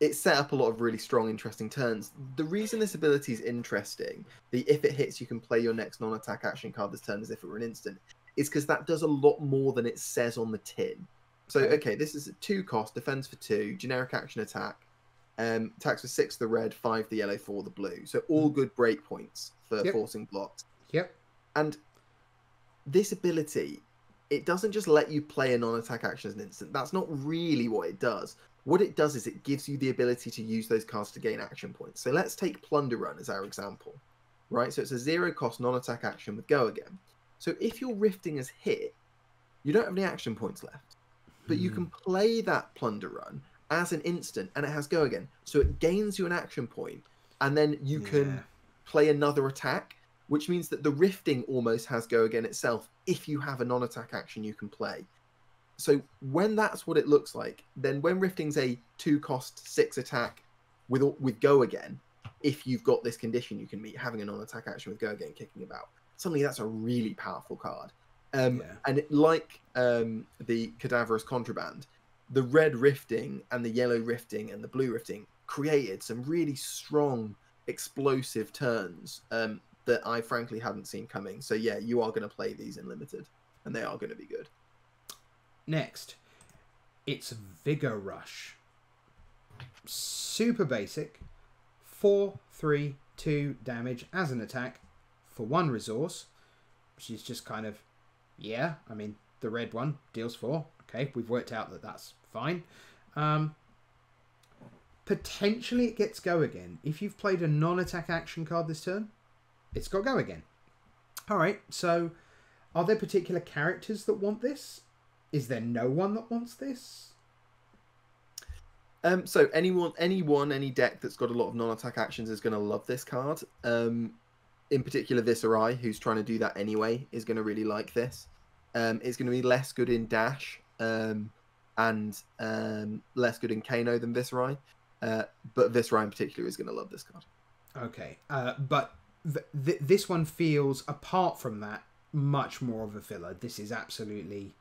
it set up a lot of really strong, interesting turns. The reason this ability is interesting, the if it hits, you can play your next non-attack action card this turn as if it were an instant, is because that does a lot more than it says on the tin. So, okay, this is a 2-cost, defense for 2, generic action attack, attacks for 6 the red, 5 the yellow, 4 the blue. So all good break points for forcing blocks. Yep. And this ability, it doesn't just let you play a non-attack action as an instant. That's not really what it does. What it does is it gives you the ability to use those cards to gain action points. So let's take Plunder Run as our example, right? So it's a 0-cost non-attack action with Go Again. So if your Rifting is hit, you don't have any action points left, but you can play that Plunder Run as an instant and it has Go Again. So it gains you an action point and then you can play another attack, which means that the Rifting almost has Go Again itself if you have a non-attack action you can play. So when that's what it looks like, then when Rifting's a 2-cost 6 attack with Go Again, if you've got this condition you can meet, having a non-attack action with Go Again kicking about, suddenly that's a really powerful card. And it, like the Cadaverous Contraband, the red Rifting and the yellow Rifting and the blue Rifting created some really strong, explosive turns that I frankly hadn't seen coming. So yeah, you are going to play these in Limited, and they are going to be good. Next, it's Vigor Rush. Super basic. 4/3/2 damage as an attack for 1 resource. She's just kind of, yeah, I mean, the red one deals 4. Okay, we've worked out that that's fine. Potentially it gets Go Again. If you've played a non-attack action card this turn, it's got Go Again. All right, so are there particular characters that want this? Is there no one that wants this? So any deck that's got a lot of non-attack actions is going to love this card. In particular, Viserai, who's trying to do that anyway, is going to really like this. It's going to be less good in Dash and less good in Kano than Viserai. But Viserai in particular is going to love this card. Okay, but this one feels, apart from that, much more of a filler. This is absolutely...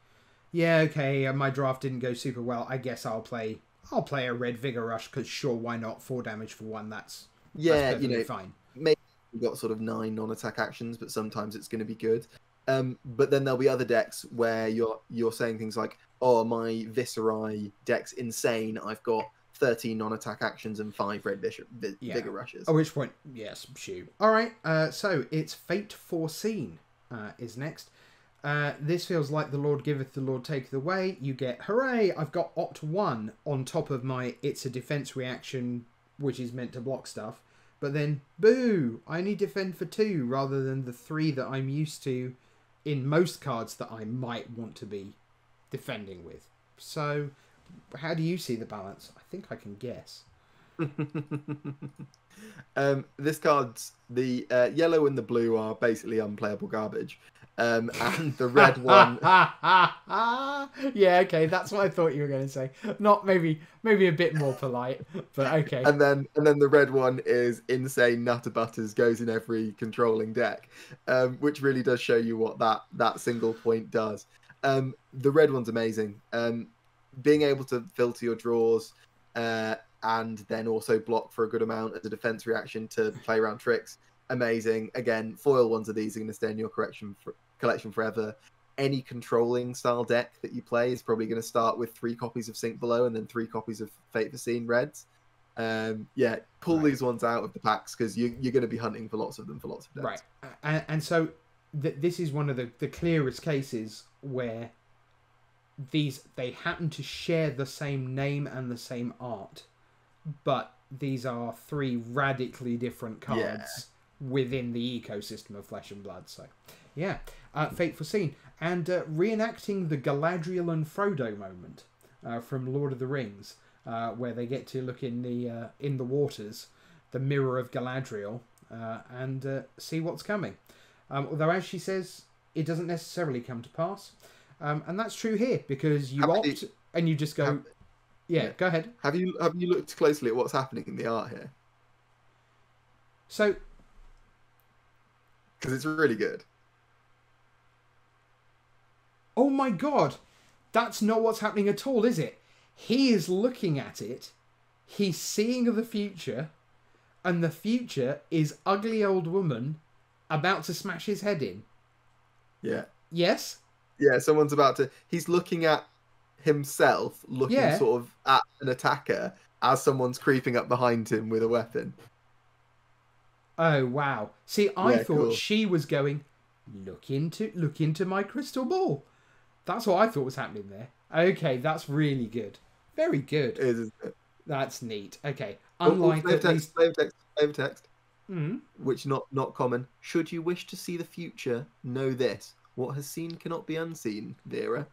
yeah, okay, my draft didn't go super well. I guess I'll play a red Vigor Rush because sure, why not? 4 damage for 1. That's perfectly fine. Maybe you've got sort of 9 non-attack actions, but sometimes it's going to be good. But then there'll be other decks where you're saying things like, oh, my Viserai deck's insane. I've got 13 non-attack actions and 5 red Vigor Rushes. At which point, yes, shoot. All right, so it's Fate Foreseen is next. This feels like the Lord giveth, the Lord taketh away. You get, hooray, I've got Opt 1 on top of my it's a defense reaction, which is meant to block stuff. But then, boo, I only defend for 2 rather than the 3 that I'm used to in most cards that I might want to be defending with. So, how do you see the balance? I think I can guess. This card's, the yellow and the blue are basically unplayable garbage. And the red one. Yeah, okay, that's what I thought you were going to say. Not maybe a bit more polite, but okay. And then the red one is insane. Nutter Butters goes in every controlling deck, which really does show you what that single point does. The red one's amazing. Being able to filter your draws and then also block for a good amount as a defense reaction to play around tricks. Amazing. Again, foil ones of these are going to stay in your collection forever. Any controlling style deck that you play is probably going to start with 3 copies of Sink Below and then 3 copies of Fate Foreseen reds. Yeah, pull these ones out of the packs because you're going to be hunting for lots of them for lots of decks. Right, and so this is one of the clearest cases where they happen to share the same name and the same art, but these are 3 radically different cards. Yeah. Within the ecosystem of Flesh and Blood. So, yeah. Fate Foreseen. And reenacting the Galadriel and Frodo moment from Lord of the Rings, where they get to look in the waters, the mirror of Galadriel, and see what's coming. Although, as she says, it doesn't necessarily come to pass. And that's true here, because you opt and you just go... yeah, go ahead. Have you looked closely at what's happening in the art here? So... Because it's really good. Oh my god! That's not what's happening at all, is it? He is looking at it, he's seeing the future, and the future is ugly old woman about to smash his head in. Yeah. Yes? Yeah, someone's about to... He's looking at himself, looking sort of at an attacker as someone's creeping up behind him with a weapon. Oh, wow. See, I thought she was going, look into my crystal ball. That's what I thought was happening there. Okay, that's really good. Very good. It is, isn't it? That's neat. Okay. Unlike slave text. Mm-hmm. Which not common. Should you wish to see the future, know this. What has seen cannot be unseen, Vera.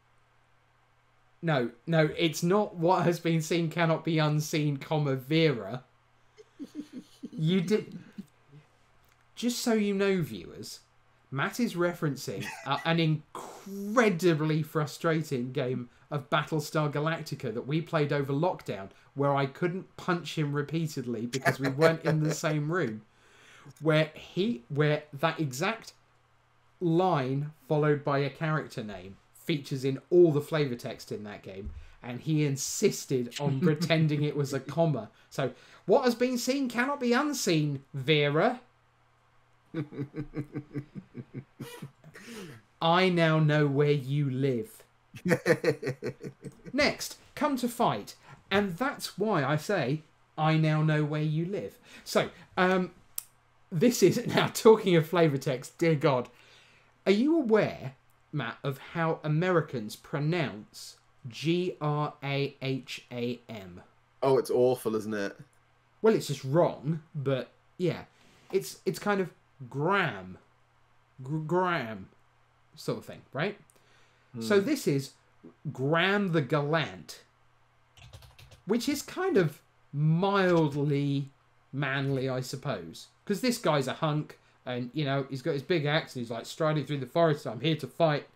No, no, it's not what has been seen cannot be unseen, comma, Vera. You did... Just so you know, viewers, Matt is referencing an incredibly frustrating game of Battlestar Galactica that we played over lockdown, where I couldn't punch him repeatedly because we weren't in the same room, where that exact line followed by a character name features in all the flavor text in that game, and he insisted on pretending it was a comma. So, what has been seen cannot be unseen, Vera. I now know where you live. Next, Come to Fight, and that's why I say I now know where you live. So this is now, talking of flavor text, dear god, are you aware, Matt, of how Americans pronounce Graham? Oh, it's awful, isn't it? Well, it's just wrong, but yeah, it's kind of Graham sort of thing, right? So this is Graham the Gallant, which is kind of mildly manly, I suppose, because this guy's a hunk, and you know, he's got his big axe and he's like striding through the forest, I'm here to fight.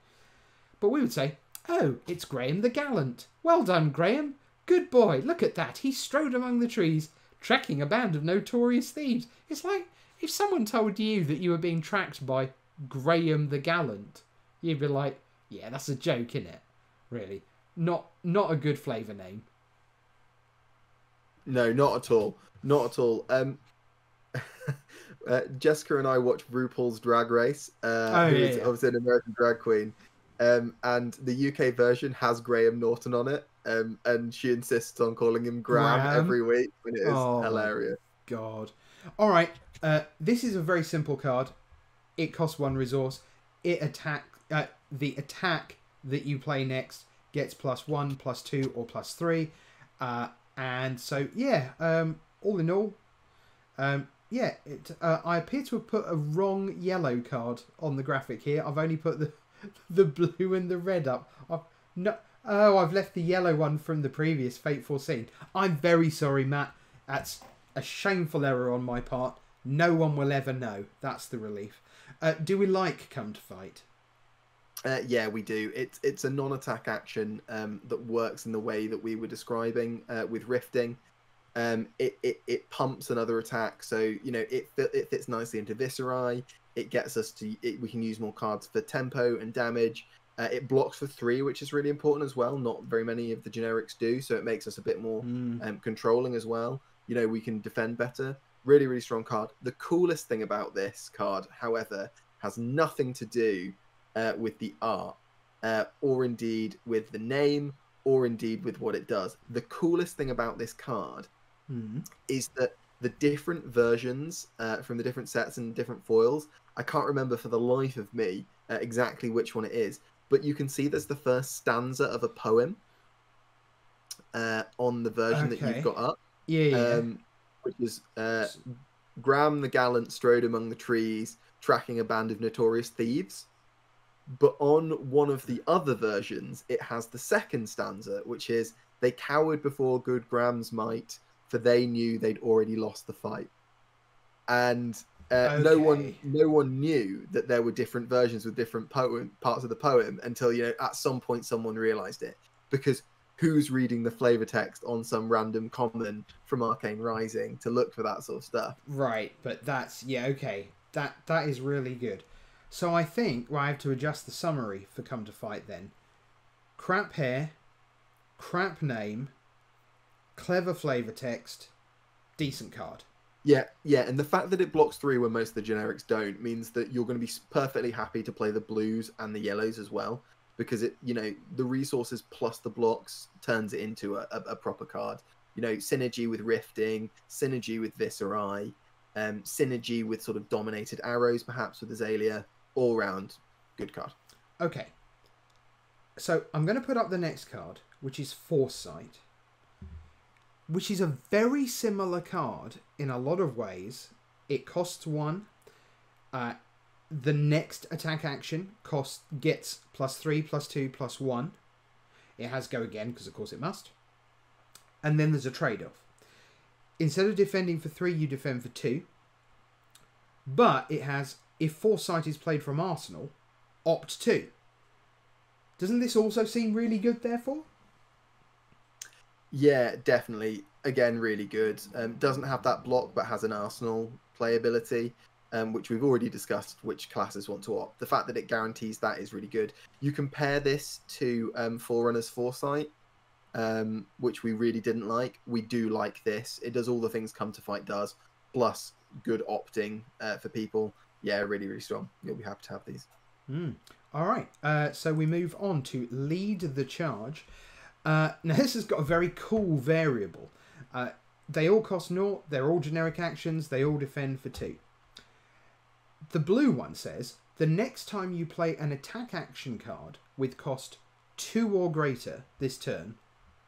But we would say, oh, it's Graham the Gallant. Well done, Graham, good boy, look at that, he strode among the trees, tracking a band of notorious thieves. It's like, if someone told you that you were being tracked by Graham the Gallant, you'd be like, yeah, that's a joke, innit? Really. Not a good flavour name. No, not at all. Not at all. Jessica and I watch RuPaul's Drag Race, who's obviously an American drag queen, and the UK version has Graham Norton on it, and she insists on calling him Graham every week, and it is hilarious. God. All right. This is a very simple card. It costs one resource. It the attack that you play next gets +1, +2, or +3. And so, yeah, all in all, yeah, I appear to have put a wrong yellow card on the graphic here. I've only put the blue and the red up. I've left the yellow one from the previous Fate Foreseen. I'm very sorry, Matt. That's a shameful error on my part. No one will ever know. That's the relief. Do we like Come to Fight? Yeah, we do. It's a non-attack action that works in the way that we were describing with Rifting. It pumps another attack, so you know it fits nicely into Viserai. It gets us to we can use more cards for tempo and damage. It blocks for 3, which is really important as well. Not very many of the generics do, so it makes us a bit more controlling as well. You know, we can defend better. Really, really strong card. The coolest thing about this card, however, has nothing to do with the art, or indeed with the name, or indeed with what it does. The coolest thing about this card is that the different versions from the different sets and different foils, I can't remember for the life of me exactly which one it is, but you can see there's the first stanza of a poem on the version that you've got up. Yeah. Which is Graham the Gallant strode among the trees, tracking a band of notorious thieves. But on one of the other versions, it has the second stanza, which is they cowered before good Graham's might, for they knew they'd already lost the fight. And Okay. No one knew that there were different versions with different parts of the poem until, you know, at some point someone realised it. Because who's reading the flavor text on some random common from Arcane Rising to look for that sort of stuff? Right, but that's, yeah, okay. That is really good. So I think I have to adjust the summary for Come to Fight then. Crap hair, crap name, clever flavor text, decent card. Yeah, yeah, and the fact that it blocks three when most of the generics don't means that you're going to be perfectly happy to play the blues and the yellows as well, because it, you know, the resources plus the blocks turns it into a proper card. You know, synergy with Rifting, synergy with Viserai, synergy with sort of dominated arrows, perhaps with Azalea. All round, good card. Okay, so I'm going to put up the next card, which is Foresight, which is a very similar card in a lot of ways. It costs one. The next attack action gets +3/+2/1. It has go again, because of course it must. And then there's a trade-off. Instead of defending for 3, you defend for 2. But it has, if Foresight is played from Arsenal, opt 2. Doesn't this also seem really good, therefore? Yeah, definitely. Again, really good. Doesn't have that block, but has an Arsenal playability, which we've already discussed, which classes want to opt. The fact that it guarantees that is really good. You compare this to Forerunner's Foresight, which we really didn't like. We do like this. It does all the things Come to Fight does, plus good opting for people. Yeah, really, really strong. You'll be happy to have these. Mm. All right. So we move on to Lead the Charge. Now this has got a very cool variable. They all cost 0, they're all generic actions, they all defend for 2. The blue one says, the next time you play an attack action card with cost 2 or greater this turn,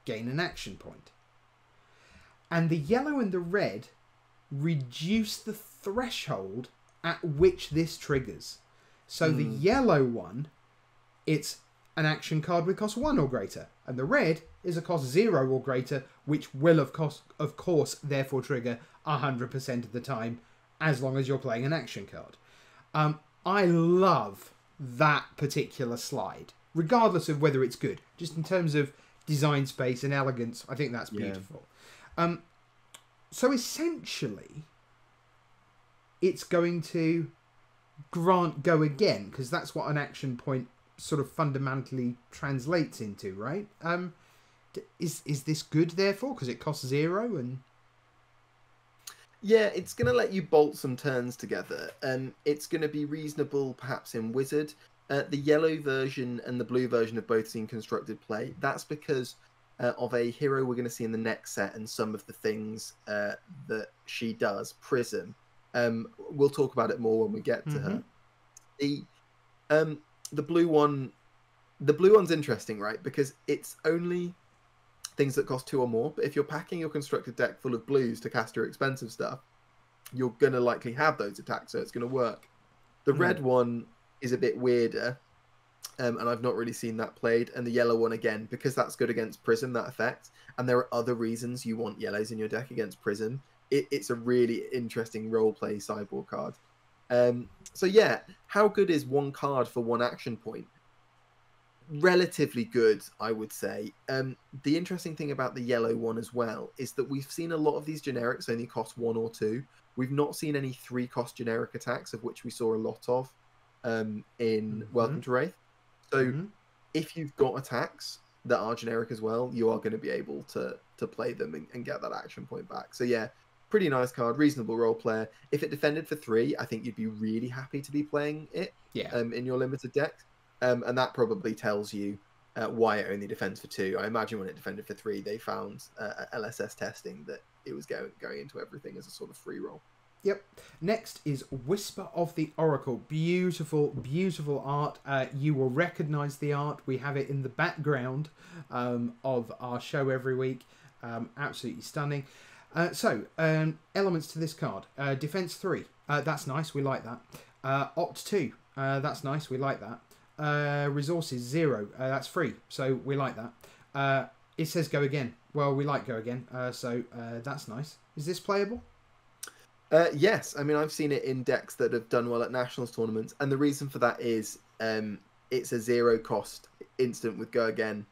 gain an action point. And the yellow and the red reduce the threshold at which this triggers. So the yellow one, it's an action card with cost 1 or greater, and the red is a cost 0 or greater, which will of course therefore trigger 100% of the time, as long as you're playing an action card. I love that particular slide, regardless of whether it's good. Just in terms of design space and elegance, I think that's beautiful. Yeah. So essentially, it's going to grant go again, because that's what an action point sort of fundamentally translates into, right? Is this good, therefore, because it costs 0? And yeah, it's going to let you bolt some turns together. It's going to be reasonable, perhaps, in Wizard. The yellow version and the blue version have both seen constructed play. That's because of a hero we're going to see in the next set and some of the things that she does. Prism. We'll talk about it more when we get to her. The blue one's interesting, right? Because it's only things that cost 2 or more. But if you're packing your constructed deck full of blues to cast your expensive stuff, you're going to likely have those attacks, so it's going to work. The red one is a bit weirder, and I've not really seen that played. And the yellow one, again, because that's good against Prism, that effect. And there are other reasons you want yellows in your deck against Prism. It's a really interesting roleplay sideboard card. So yeah, how good is one card for 1 action point? Relatively good, I would say. The interesting thing about the yellow one as well is that we've seen a lot of these generics only cost 1 or 2. We've not seen any 3-cost generic attacks, of which we saw a lot of in Welcome to Wraith. So if you've got attacks that are generic as well, you are going to be able to play them and get that action point back. So yeah, pretty nice card, reasonable role player. If it defended for 3, I think you'd be really happy to be playing it in your limited deck. And that probably tells you why it only defends for 2. I imagine when it defended for 3, they found LSS testing that it was going into everything as a sort of free roll. Yep. Next is Whisper of the Oracle. Beautiful, beautiful art. You will recognise the art. We have it in the background of our show every week. Absolutely stunning. Elements to this card. Defense 3. That's nice. We like that. Opt 2. That's nice. We like that. Resources 0. That's free. So we like that. It says go again. Well, we like go again. That's nice. Is this playable? Yes, I mean, I've seen it in decks that have done well at Nationals tournaments, and the reason for that is it's a zero-cost instant with Go Again,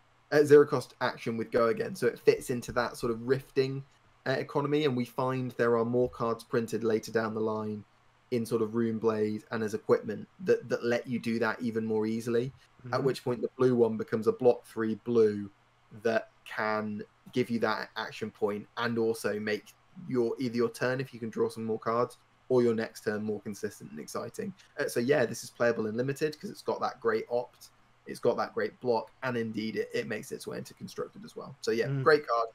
zero-cost action with Go Again, so it fits into that sort of Rifting economy, and we find there are more cards printed later down the line in sort of Rune Blade and as equipment that let you do that even more easily, mm-hmm. at which point the blue one becomes a block 3 blue that can give you that action point and also make either your turn, if you can draw some more cards, or your next turn more consistent and exciting. So yeah, this is playable in limited because it's got that great opt, it's got that great block, and indeed it makes its way into constructed as well. So yeah, great card,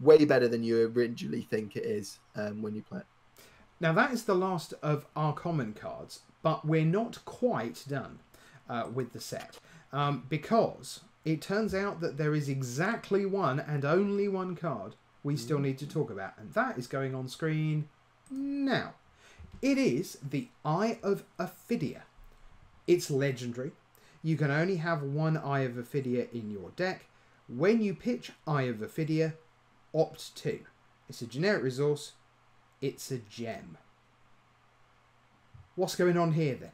way better than you originally think it is when you play it. Now that is the last of our common cards, but we're not quite done with the set because it turns out that there is exactly one and only one card we still need to talk about, and that is going on screen now. It is the Eye of Ophidia. It's legendary. You can only have one Eye of Ophidia in your deck. When you pitch Eye of Ophidia, opt 2. It's a generic resource. It's a gem. What's going on here then?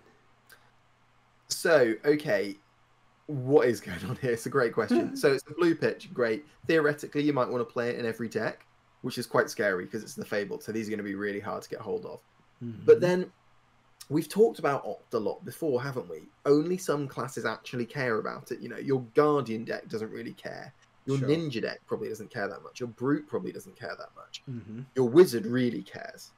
So, okay, what is going on here? It's a great question. So it's a blue pitch, great. Theoretically, you might want to play it in every deck, which is quite scary because it's the Fabled, so these are going to be really hard to get hold of. Mm-hmm. But then we've talked about Opt a lot before, haven't we? Only some classes actually care about it. You know, your Guardian deck doesn't really care. Your sure. Ninja deck probably doesn't care that much. Your Brute probably doesn't care that much. Mm-hmm. Your Wizard really cares,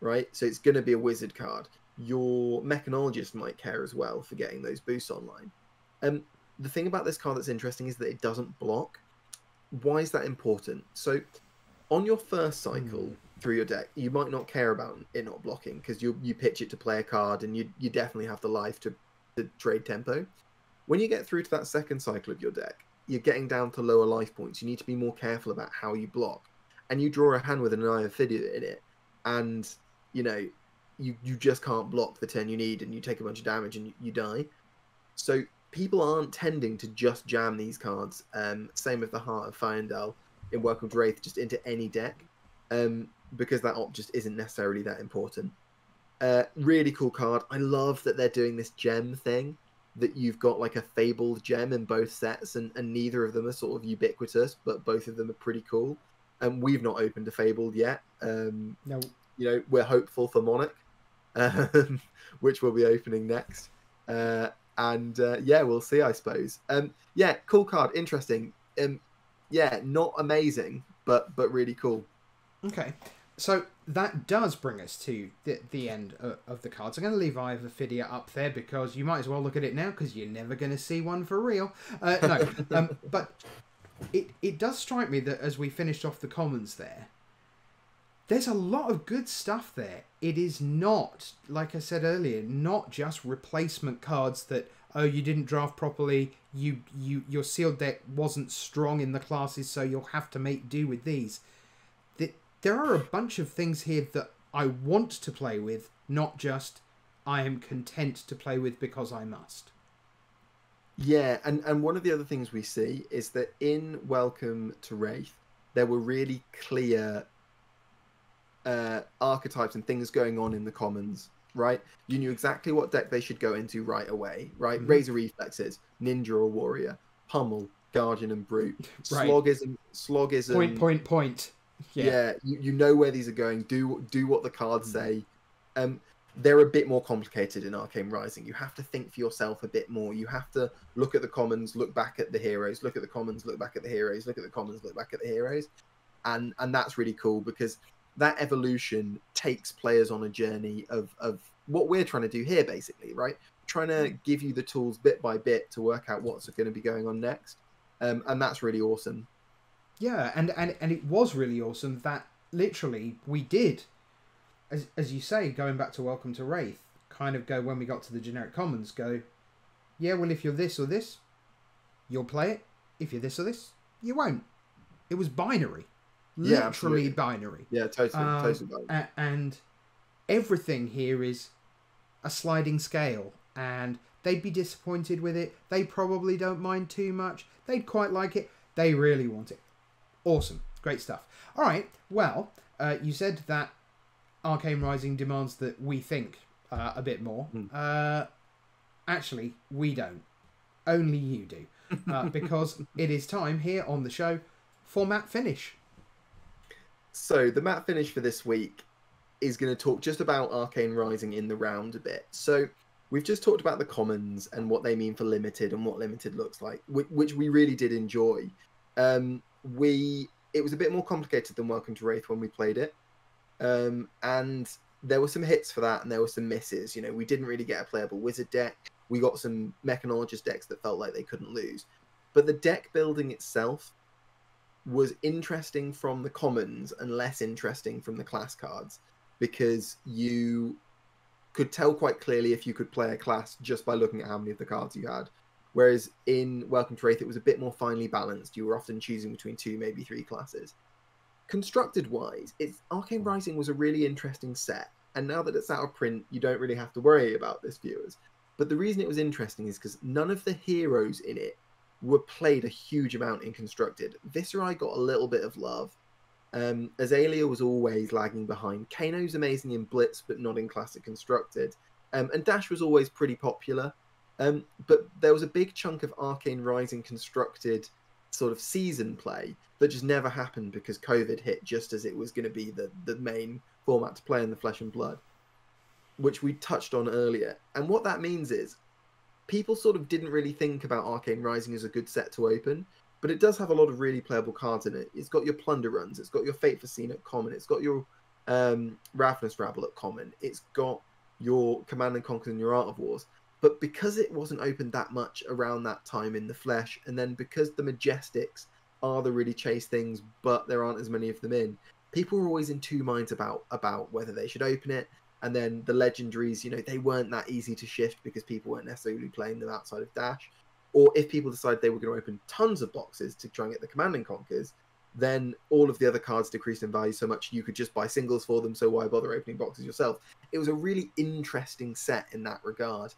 right? So it's going to be a Wizard card. Your Mechanologist might care as well for getting those boosts online. The thing about this card that's interesting is that it doesn't block. Why is that important? So on your first cycle through your deck, you might not care about it not blocking because you pitch it to play a card and you definitely have the life to trade tempo. When you get through to that second cycle of your deck, you're getting down to lower life points. You need to be more careful about how you block. And you draw a hand with an Eye of Ophidia in it, and you know you just can't block the turn you need, and you take a bunch of damage and you die. So people aren't tending to just jam these cards. Same with the Heart of Findel in Welcome to Wraith, just into any deck, because that op just isn't necessarily that important. Really cool card. I love that they're doing this gem thing, that you've got like a Fabled gem in both sets, and neither of them are sort of ubiquitous, but both of them are pretty cool. And we've not opened a Fabled yet. No. You know, we're hopeful for Monarch, which we'll be opening next. Yeah, we'll see, I suppose. Yeah, cool card, interesting. Yeah, not amazing, but really cool. Okay, so that does bring us to the end of the cards. I'm going to leave Eye of Ophidia up there because you might as well look at it now because you're never going to see one for real. No, but it does strike me that as we finished off the commons there's a lot of good stuff there. It is not, like I said earlier, not just replacement cards that, oh, you didn't draft properly, your sealed deck wasn't strong in the classes, so you'll have to make do with these. There are a bunch of things here that I want to play with, not just I am content to play with because I must. Yeah, and one of the other things we see is that in Welcome to Wraith, there were really clear archetypes and things going on in the commons, right? You knew exactly what deck they should go into right away, right? Mm-hmm. Razor Reflexes, Ninja or Warrior, Pummel, Guardian and Brute, right. Slogism. Point. Yeah, you know where these are going. Do what the cards say. They're a bit more complicated in Arcane Rising. You have to think for yourself a bit more. You have to look at the commons, look back at the heroes, look at the commons, look back at the heroes, look at the commons, look back at the heroes. And that's really cool because that evolution takes players on a journey of what we're trying to do here, basically, right? Trying to give you the tools bit by bit to work out what's going to be going on next. And that's really awesome. Yeah, and it was really awesome that literally we did, as you say, going back to Welcome to Wraith, kind of go, when we got to the generic commons, go, yeah, well, if you're this or this, you'll play it. If you're this or this, you won't. It was binary. Yeah, literally binary. Yeah, totally binary. And everything here is a sliding scale, and they'd be disappointed with it. They probably don't mind too much. They'd quite like it. They really want it. Awesome. Great stuff. All right. Well, you said that Arcane Rising demands that we think a bit more. Actually, we don't. Only you do. Because it is time here on the show for Matt Finish. So the Matt Finish for this week is going to talk just about Arcane Rising in the round a bit. So we've just talked about the commons and what they mean for limited and what limited looks like, which we really did enjoy. It was a bit more complicated than Welcome to Wraith when we played it. And there were some hits for that and there were some misses. You know, we didn't really get a playable wizard deck. We got some mechanologist decks that felt like they couldn't lose. But the deck building itself was interesting from the commons and less interesting from the class cards, because you could tell quite clearly if you could play a class just by looking at how many of the cards you had. Whereas in Welcome to Wraith, it was a bit more finely balanced. You were often choosing between two, maybe three classes. Constructed-wise, Arcane Rising was a really interesting set. And now that it's out of print, you don't really have to worry about this, viewers. But the reason it was interesting is because none of the heroes in it were played a huge amount in Constructed. Viserai got a little bit of love. Azalea was always lagging behind. Kano's amazing in Blitz, but not in Classic Constructed. And Dash was always pretty popular. But there was a big chunk of Arcane Rising Constructed sort of season play that just never happened because COVID hit just as it was going to be the main format to play in the Flesh and Blood, which we touched on earlier. And what that means is people sort of didn't really think about Arcane Rising as a good set to open, but it does have a lot of really playable cards in it. It's got your Plunder Runs, it's got your Fate Foreseen at common, it's got your Ravenous Rabble at common, it's got your Command and Conquer and your Art of Wars. But because it wasn't opened that much around that time in the flesh, and then because the Majestics are the really chase things, but there aren't as many of them in, people were always in two minds about whether they should open it. And then the legendaries, you know, they weren't that easy to shift because people weren't necessarily playing them outside of Dash. Or if people decided they were going to open tons of boxes to try and get the Command and Conquers, then all of the other cards decreased in value so much you could just buy singles for them, so why bother opening boxes yourself? It was a really interesting set in that regard.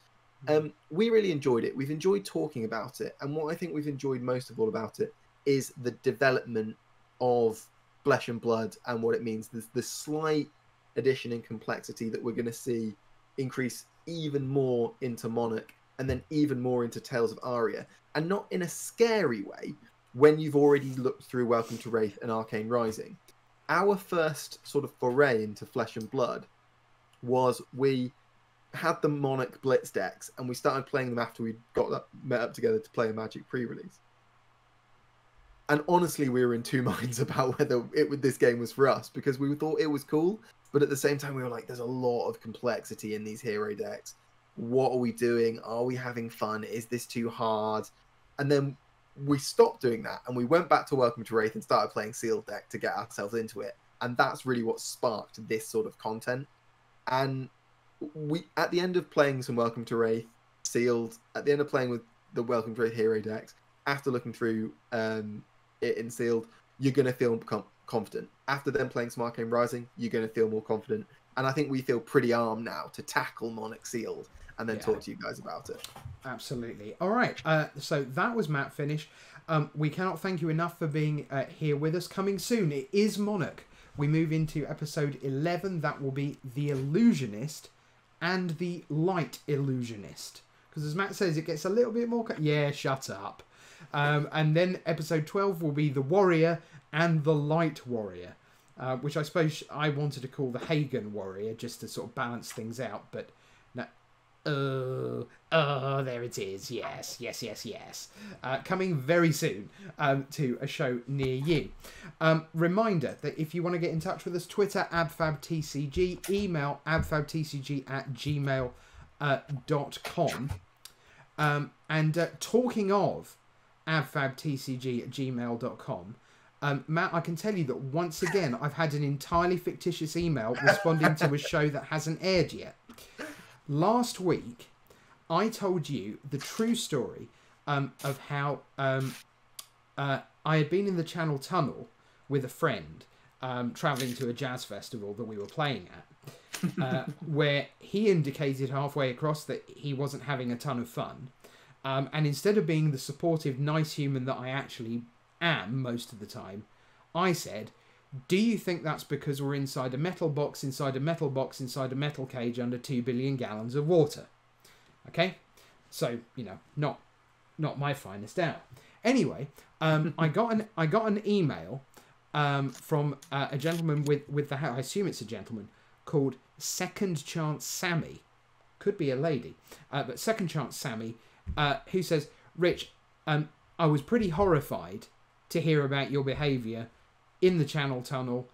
We really enjoyed it. We've enjoyed talking about it. And what I think we've enjoyed most of all about it is the development of Flesh and Blood and what it means. There's the slight addition in complexity that we're going to see increase even more into Monarch and then even more into Tales of Aria. And not in a scary way when you've already looked through Welcome to Wraith and Arcane Rising. Our first sort of foray into Flesh and Blood was we had the Monarch Blitz decks, and we started playing them after we met up together to play a Magic pre-release. And honestly, we were in two minds about whether this game was for us, because we thought it was cool, but at the same time we were like, there's a lot of complexity in these hero decks. What are we doing? Are we having fun? Is this too hard? And then we stopped doing that, and we went back to Welcome to Wraith and started playing sealed deck to get ourselves into it. And that's really what sparked this sort of content. And we, at the end of playing some Welcome to Wraith sealed, at the end of playing with the Welcome to Wraith hero decks, after looking through it in sealed, you're going to feel confident. After then playing some Arcane Rising, you're going to feel more confident. And I think we feel pretty armed now to tackle Monarch sealed and then talk to you guys about it. Absolutely. All right. So that was Matt Finish. We cannot thank you enough for being here with us. Coming soon, it is Monarch. We move into episode 11. That will be The Illusionist and the Light Illusionist, because as Matt says, it gets a little bit more shut up. And then episode 12 will be The Warrior and the Light Warrior, which I suppose I wanted to call the Hagen Warrior just to sort of balance things out, but no. Oh, there it is. Yes. Coming very soon to a show near you. Reminder that if you want to get in touch with us, Twitter, abfabtcg, email, abfabtcg@gmail.com. Talking of abfabtcg@gmail.com, Matt, I can tell you that once again, I've had an entirely fictitious email responding to a show that hasn't aired yet. Last week, I told you the true story of how I had been in the Channel Tunnel with a friend travelling to a jazz festival that we were playing at, where he indicated halfway across that he wasn't having a ton of fun. And instead of being the supportive, nice human that I actually am most of the time, I said, Do you think that's because we're inside a metal box, inside a metal box, inside a metal cage under 2 billion gallons of water? Okay, so, you know, not my finest hour. Anyway, I got an email from a gentleman with the hat. I assume it's a gentleman called Second Chance Sammy. Could be a lady, but Second Chance Sammy, who says, "Rich, I was pretty horrified to hear about your behaviour in the Channel Tunnel,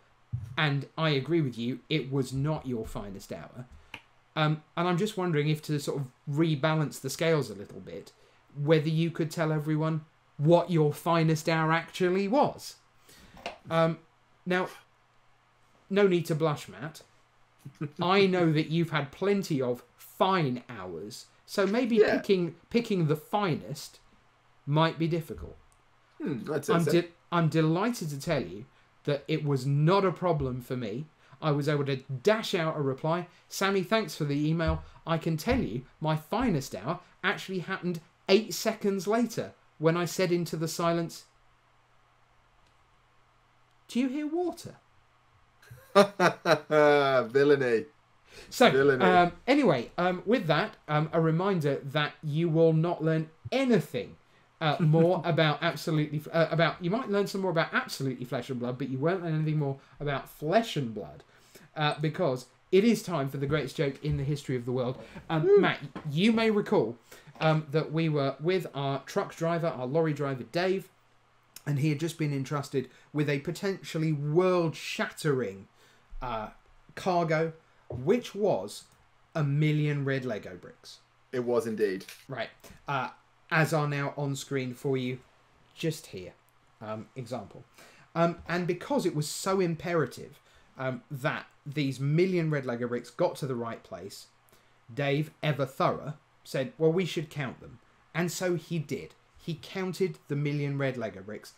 and I agree with you. It was not your finest hour, and I'm just wondering if to sort of rebalance the scales a little bit, whether you could tell everyone what your finest hour actually was." Now, no need to blush, Matt. I know that you've had plenty of fine hours, so maybe picking the finest might be difficult. I'm delighted to tell you that it was not a problem for me. I was able to dash out a reply. Sammy, thanks for the email. I can tell you my finest hour actually happened 8 seconds later when I said into the silence, "Do you hear water?" Villainy. So, villainy. Anyway, with that, a reminder that you will not learn anything more about you might learn some more about Absolutely Flesh and Blood, but you won't learn anything more about Flesh and Blood, because it is time for the greatest joke in the history of the world. Matt, you may recall that we were with our truck driver, our lorry driver, Dave, and he had just been entrusted with a potentially world-shattering cargo, which was 1 million red Lego bricks. It was indeed. Right. As are now on screen for you just here. Example. And because it was so imperative that these 1 million red Lego bricks got to the right place, Dave, ever thorough, said, well, we should count them. And so he did. He counted the 1 million red Lego bricks.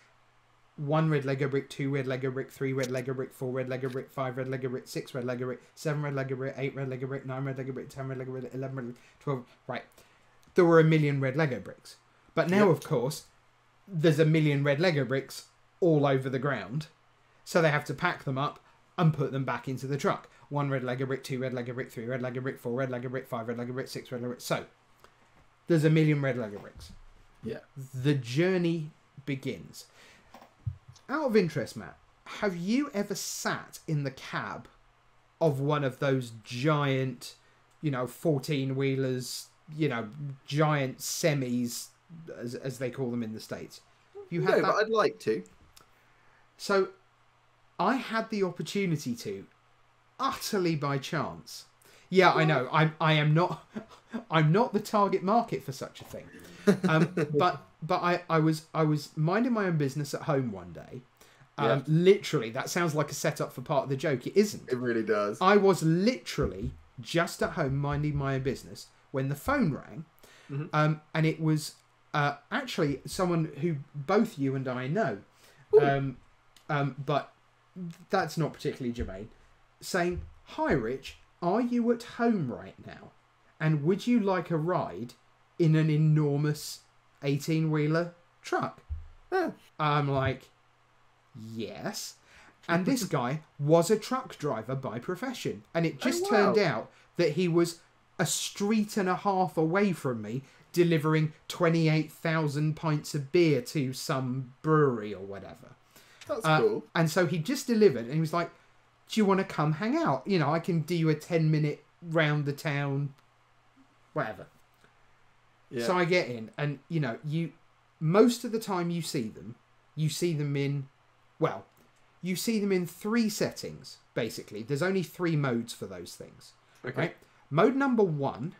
1 red Lego brick, 2 red Lego brick, 3 red Lego brick, 4 red Lego brick, 5 red Lego brick, 6 red Lego brick, 7 red Lego brick, 8 red Lego brick, 9 red Lego brick, 10 red Lego brick, 11 red Lego brick, 12. Right. There were 1 million red Lego bricks. But now, of course, there's 1 million red Lego bricks all over the ground. So they have to pack them up and put them back into the truck. 1 red Lego brick, 2 red Lego brick, 3 red Lego brick, 4 red Lego brick, 5 red Lego brick, 6 red Lego brick. So there's 1 million red Lego bricks. Yeah. The journey begins. Out of interest, Matt, have you ever sat in the cab of one of those giant, you know, 14-wheelers, you know, giant semis, as they call them in the States? You have? No, but I'd like to. So I had the opportunity to, utterly by chance. Yeah, I know. I'm not the target market for such a thing. But I was minding my own business at home one day. Literally, that sounds like a setup for part of the joke. It isn't. It really does. I was literally just at home minding my own business when the phone rang, and it was actually someone who both you and I know, but that's not particularly germane, saying, "Hi, Rich. Are you at home right now? And would you like a ride in an enormous 18-wheeler truck?" Oh. I'm like, yes. And this guy was a truck driver by profession. And it just turned out that he was a street and a half away from me delivering 28,000 pints of beer to some brewery or whatever. That's cool. And so he just delivered, and he was like, "Do you want to come hang out? You know, I can do you a 10-minute round the town, whatever." Yeah. So I get in, and you know, most of the time you see them in three settings, basically. There's only three modes for those things. Okay. Right? Mode number one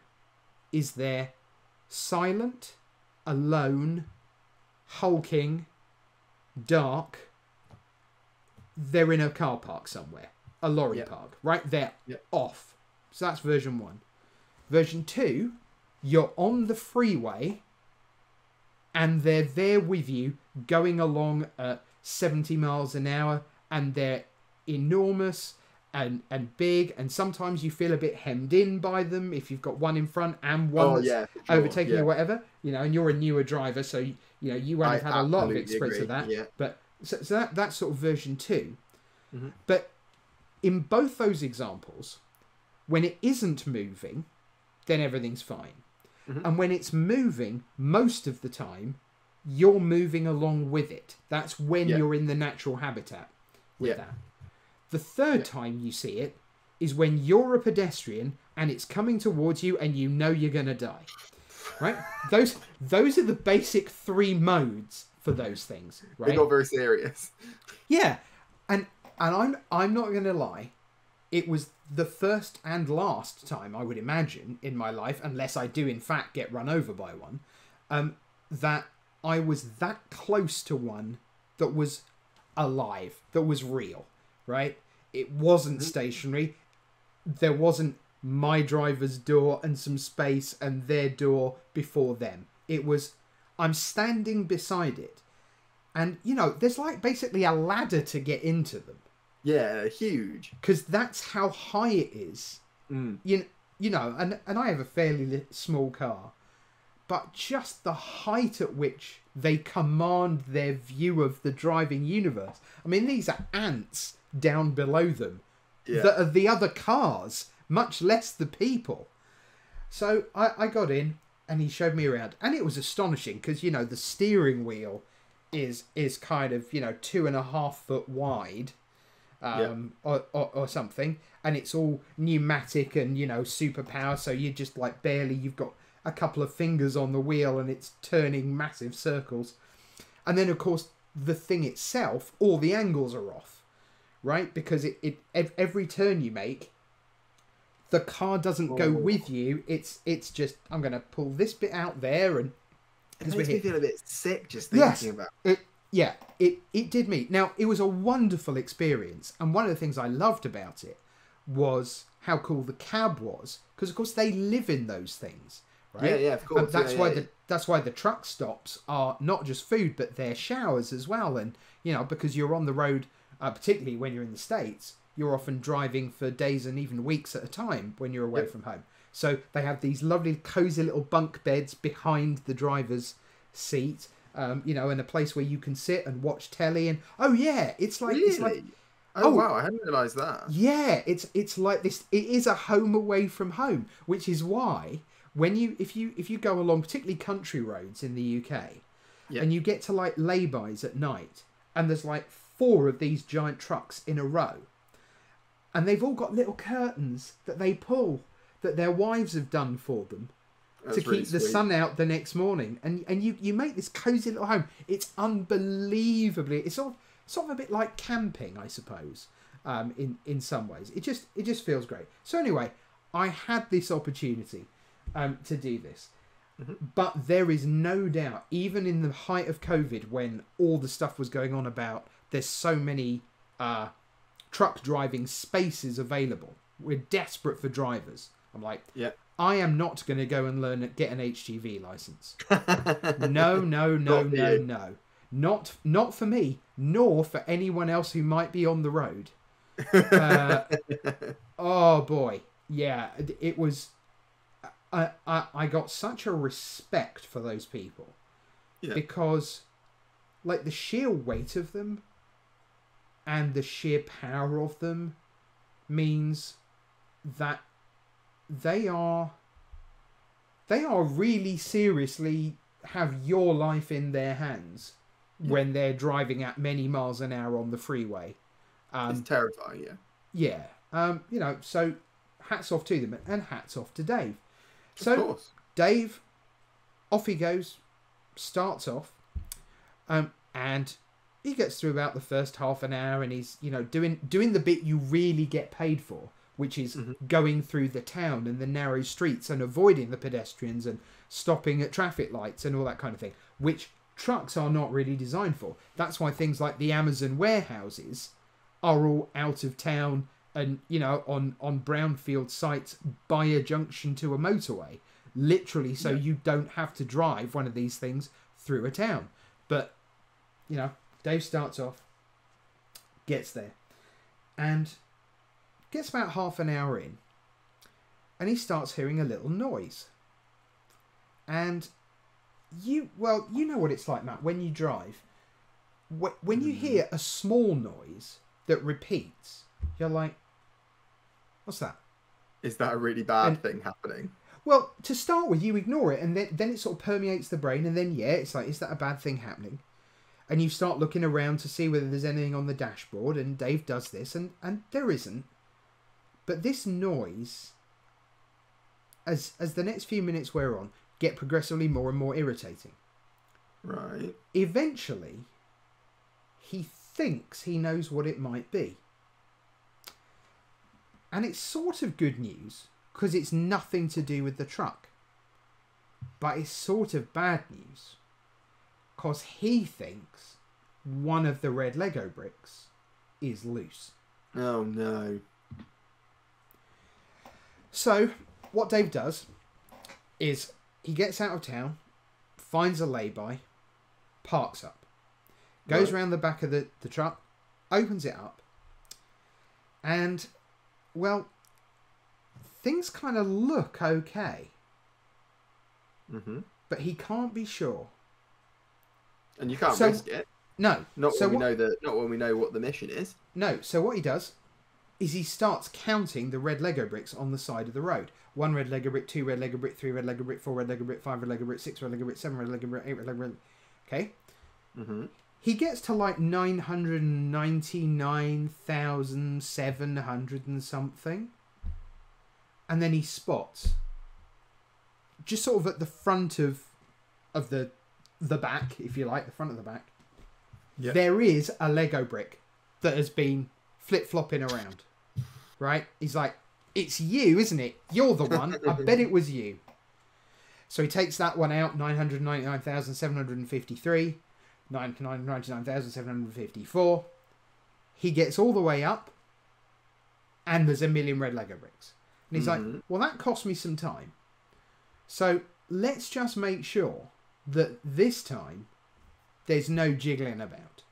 is their silent, alone, hulking, dark. They're in a car park somewhere. A lorry park, right? They're off. So that's version one. Version two, you're on the freeway and they're there with you going along at 70 miles an hour, and they're enormous and big, and sometimes you feel a bit hemmed in by them if you've got one in front and one overtaking you or whatever. You know, and you're a newer driver, so you know you won't have had a lot of experience of that. Yeah. But so that's sort of version two. Mm-hmm. But in both those examples, when it isn't moving, then everything's fine. Mm-hmm. And when it's moving, most of the time, you're moving along with it. That's when you're in the natural habitat with that. The third time you see it is when you're a pedestrian and it's coming towards you and you know you're going to die. Right? Those are the basic three modes for those things, right? They got very serious. Yeah. And I'm not going to lie. It was the first and last time, I would imagine, in my life, unless I do, in fact, get run over by one, that I was that close to one that was alive, that was real, right? It wasn't stationary. There wasn't my driver's door and some space and their door before them. It was, I'm standing beside it. And, you know, there's like basically a ladder to get into them. Yeah, huge. Because that's how high it is. Mm. You know, and I have a fairly small car. But just the height at which they command their view of the driving universe. I mean, these are ants down below them that are the other cars, much less the people. So I got in and he showed me around. And it was astonishing because, you know, the steering wheel is kind of, you know, 2.5 foot wide. Or something, and it's all pneumatic and, you know, super power, so you just like barely, you've got a couple of fingers on the wheel and it's turning massive circles. And then of course the thing itself, all the angles are off, right? Because it every turn you make, the car doesn't go with you. It's just, I'm gonna pull this bit out there, and it makes me feel a bit sick just thinking about it. Yeah, it did me. Now, it was a wonderful experience. And one of the things I loved about it was how cool the cab was. Because, of course, they live in those things, right? Yeah, yeah, of course. And that's, why that's why the truck stops are not just food, but they're showers as well. And, you know, because you're on the road, particularly when you're in the States, you're often driving for days and even weeks at a time when you're away from home. So they have these lovely, cozy little bunk beds behind the driver's seat. You know, in a place where you can sit and watch telly, and it's like, really? It's like, oh wow, I hadn't realised that. Yeah, it's like this. It is a home away from home, which is why when you if you go along particularly country roads in the UK, and you get to like laybys at night, and there's like 4 of these giant trucks in a row, and they've all got little curtains that they pull that their wives have done for them. That's to keep really the sun out the next morning, and you make this cozy little home. It's unbelievably. It's sort of a bit like camping, I suppose. In some ways, it just feels great. So anyway, I had this opportunity, to do this, but there is no doubt, even in the height of COVID, when all the stuff was going on about there's so many truck driving spaces available. We're desperate for drivers. I'm like, I am not going to go and get an HGV license. No. Not for me, nor for anyone else who might be on the road. Oh boy, yeah, it was. I got such a respect for those people because, like, the sheer weight of them and the sheer power of them means that. They are really seriously have your life in their hands when they're driving at many miles an hour on the freeway. It's terrifying, yeah. You know, so hats off to them, and hats off to Dave. So Dave, off he goes, starts off, and he gets through about the first half an hour, and he's, you know, doing the bit you really get paid for, which is going through the town and the narrow streets and avoiding the pedestrians and stopping at traffic lights and all that kind of thing, which trucks are not really designed for. That's why things like the Amazon warehouses are all out of town and, you know, on brownfield sites by a junction to a motorway, literally, so you don't have to drive one of these things through a town. But, you know, Dave starts off, gets there, and gets about half an hour in, and he starts hearing a little noise. And you know what it's like, Matt, when you drive. When you hear a small noise that repeats, you're like, what's that? Is that a really bad thing happening? Well, to start with, you ignore it, and then it sort of permeates the brain, and then, yeah, it's like, is that a bad thing happening? And you start looking around to see whether there's anything on the dashboard, and Dave does this, and there isn't. But this noise, as the next few minutes wear on, get progressively more and more irritating. Right. Eventually, he thinks he knows what it might be. And it's sort of good news, because it's nothing to do with the truck. But it's sort of bad news, because he thinks one of the red Lego bricks is loose. Oh, no. So, what Dave does is he gets out of town, finds a lay-by, parks up, goes around the back of the truck, opens it up, and, well, things kind of look okay. Mm-hmm. But he can't be sure. And you can't risk it. No. Not when we know what the mission is. No. So what he does is he starts counting the red Lego bricks on the side of the road. 1 red Lego brick, 2 red Lego brick, 3 red Lego brick, 4 red Lego brick, 5 red Lego brick, 6 red Lego brick, 7 red Lego brick, 8 red Lego brick. Okay. Mm-hmm. He gets to like 999,700 and something. And then he spots, just sort of at the front of the back, if you like, the front of the back, yep, there is a Lego brick that has been flip-flopping around, right? He's like, it's you, isn't it? You're the one. I bet it was you. So he takes that one out, 999,753, 999,754. He gets all the way up, and there's a million red Lego bricks. And he's like, well, that cost me some time. So let's just make sure that this time there's no jiggling about.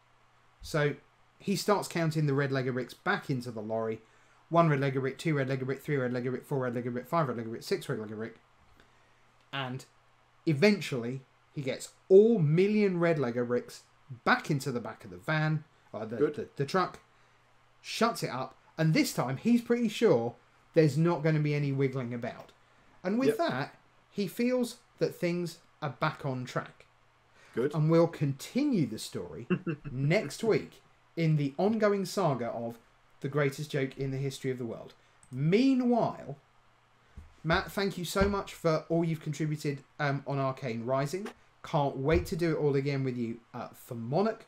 So he starts counting the red Lego bricks back into the lorry. 1 red Lego brick, 2 red Lego brick, 3 red Lego brick, 4 red Lego brick, 5 red Lego brick, 6 red Lego brick. And eventually he gets all million red Lego bricks back into the back of the van, or the truck, shuts it up. And this time he's pretty sure there's not going to be any wiggling about. And with that, he feels that things are back on track. Good. And we'll continue the story next week in the ongoing saga of The Greatest Joke in the History of the World. Meanwhile, Matt, thank you so much for all you've contributed on Arcane Rising. Can't wait to do it all again with you for Monarch.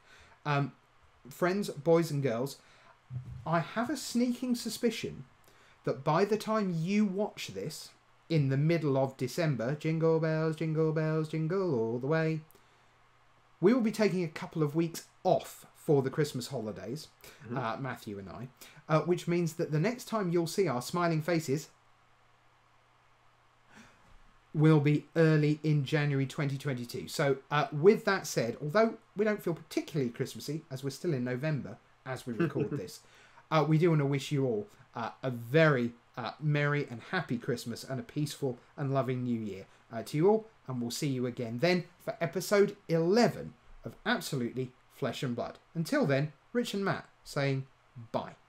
Friends, boys and girls, I have a sneaking suspicion that by the time you watch this, in the middle of December, jingle bells, jingle bells, jingle all the way, we will be taking a couple of weeks off for the Christmas holidays, Matthew and I, which means that the next time you'll see our smiling faces will be early in January 2022. So with that said, although we don't feel particularly Christmassy, as we're still in November as we record this, we do want to wish you all a very merry and happy Christmas and a peaceful and loving New Year to you all. And we'll see you again then for episode 11 of Absolutely Flesh and Blood. Until then, Rich and Matt saying bye.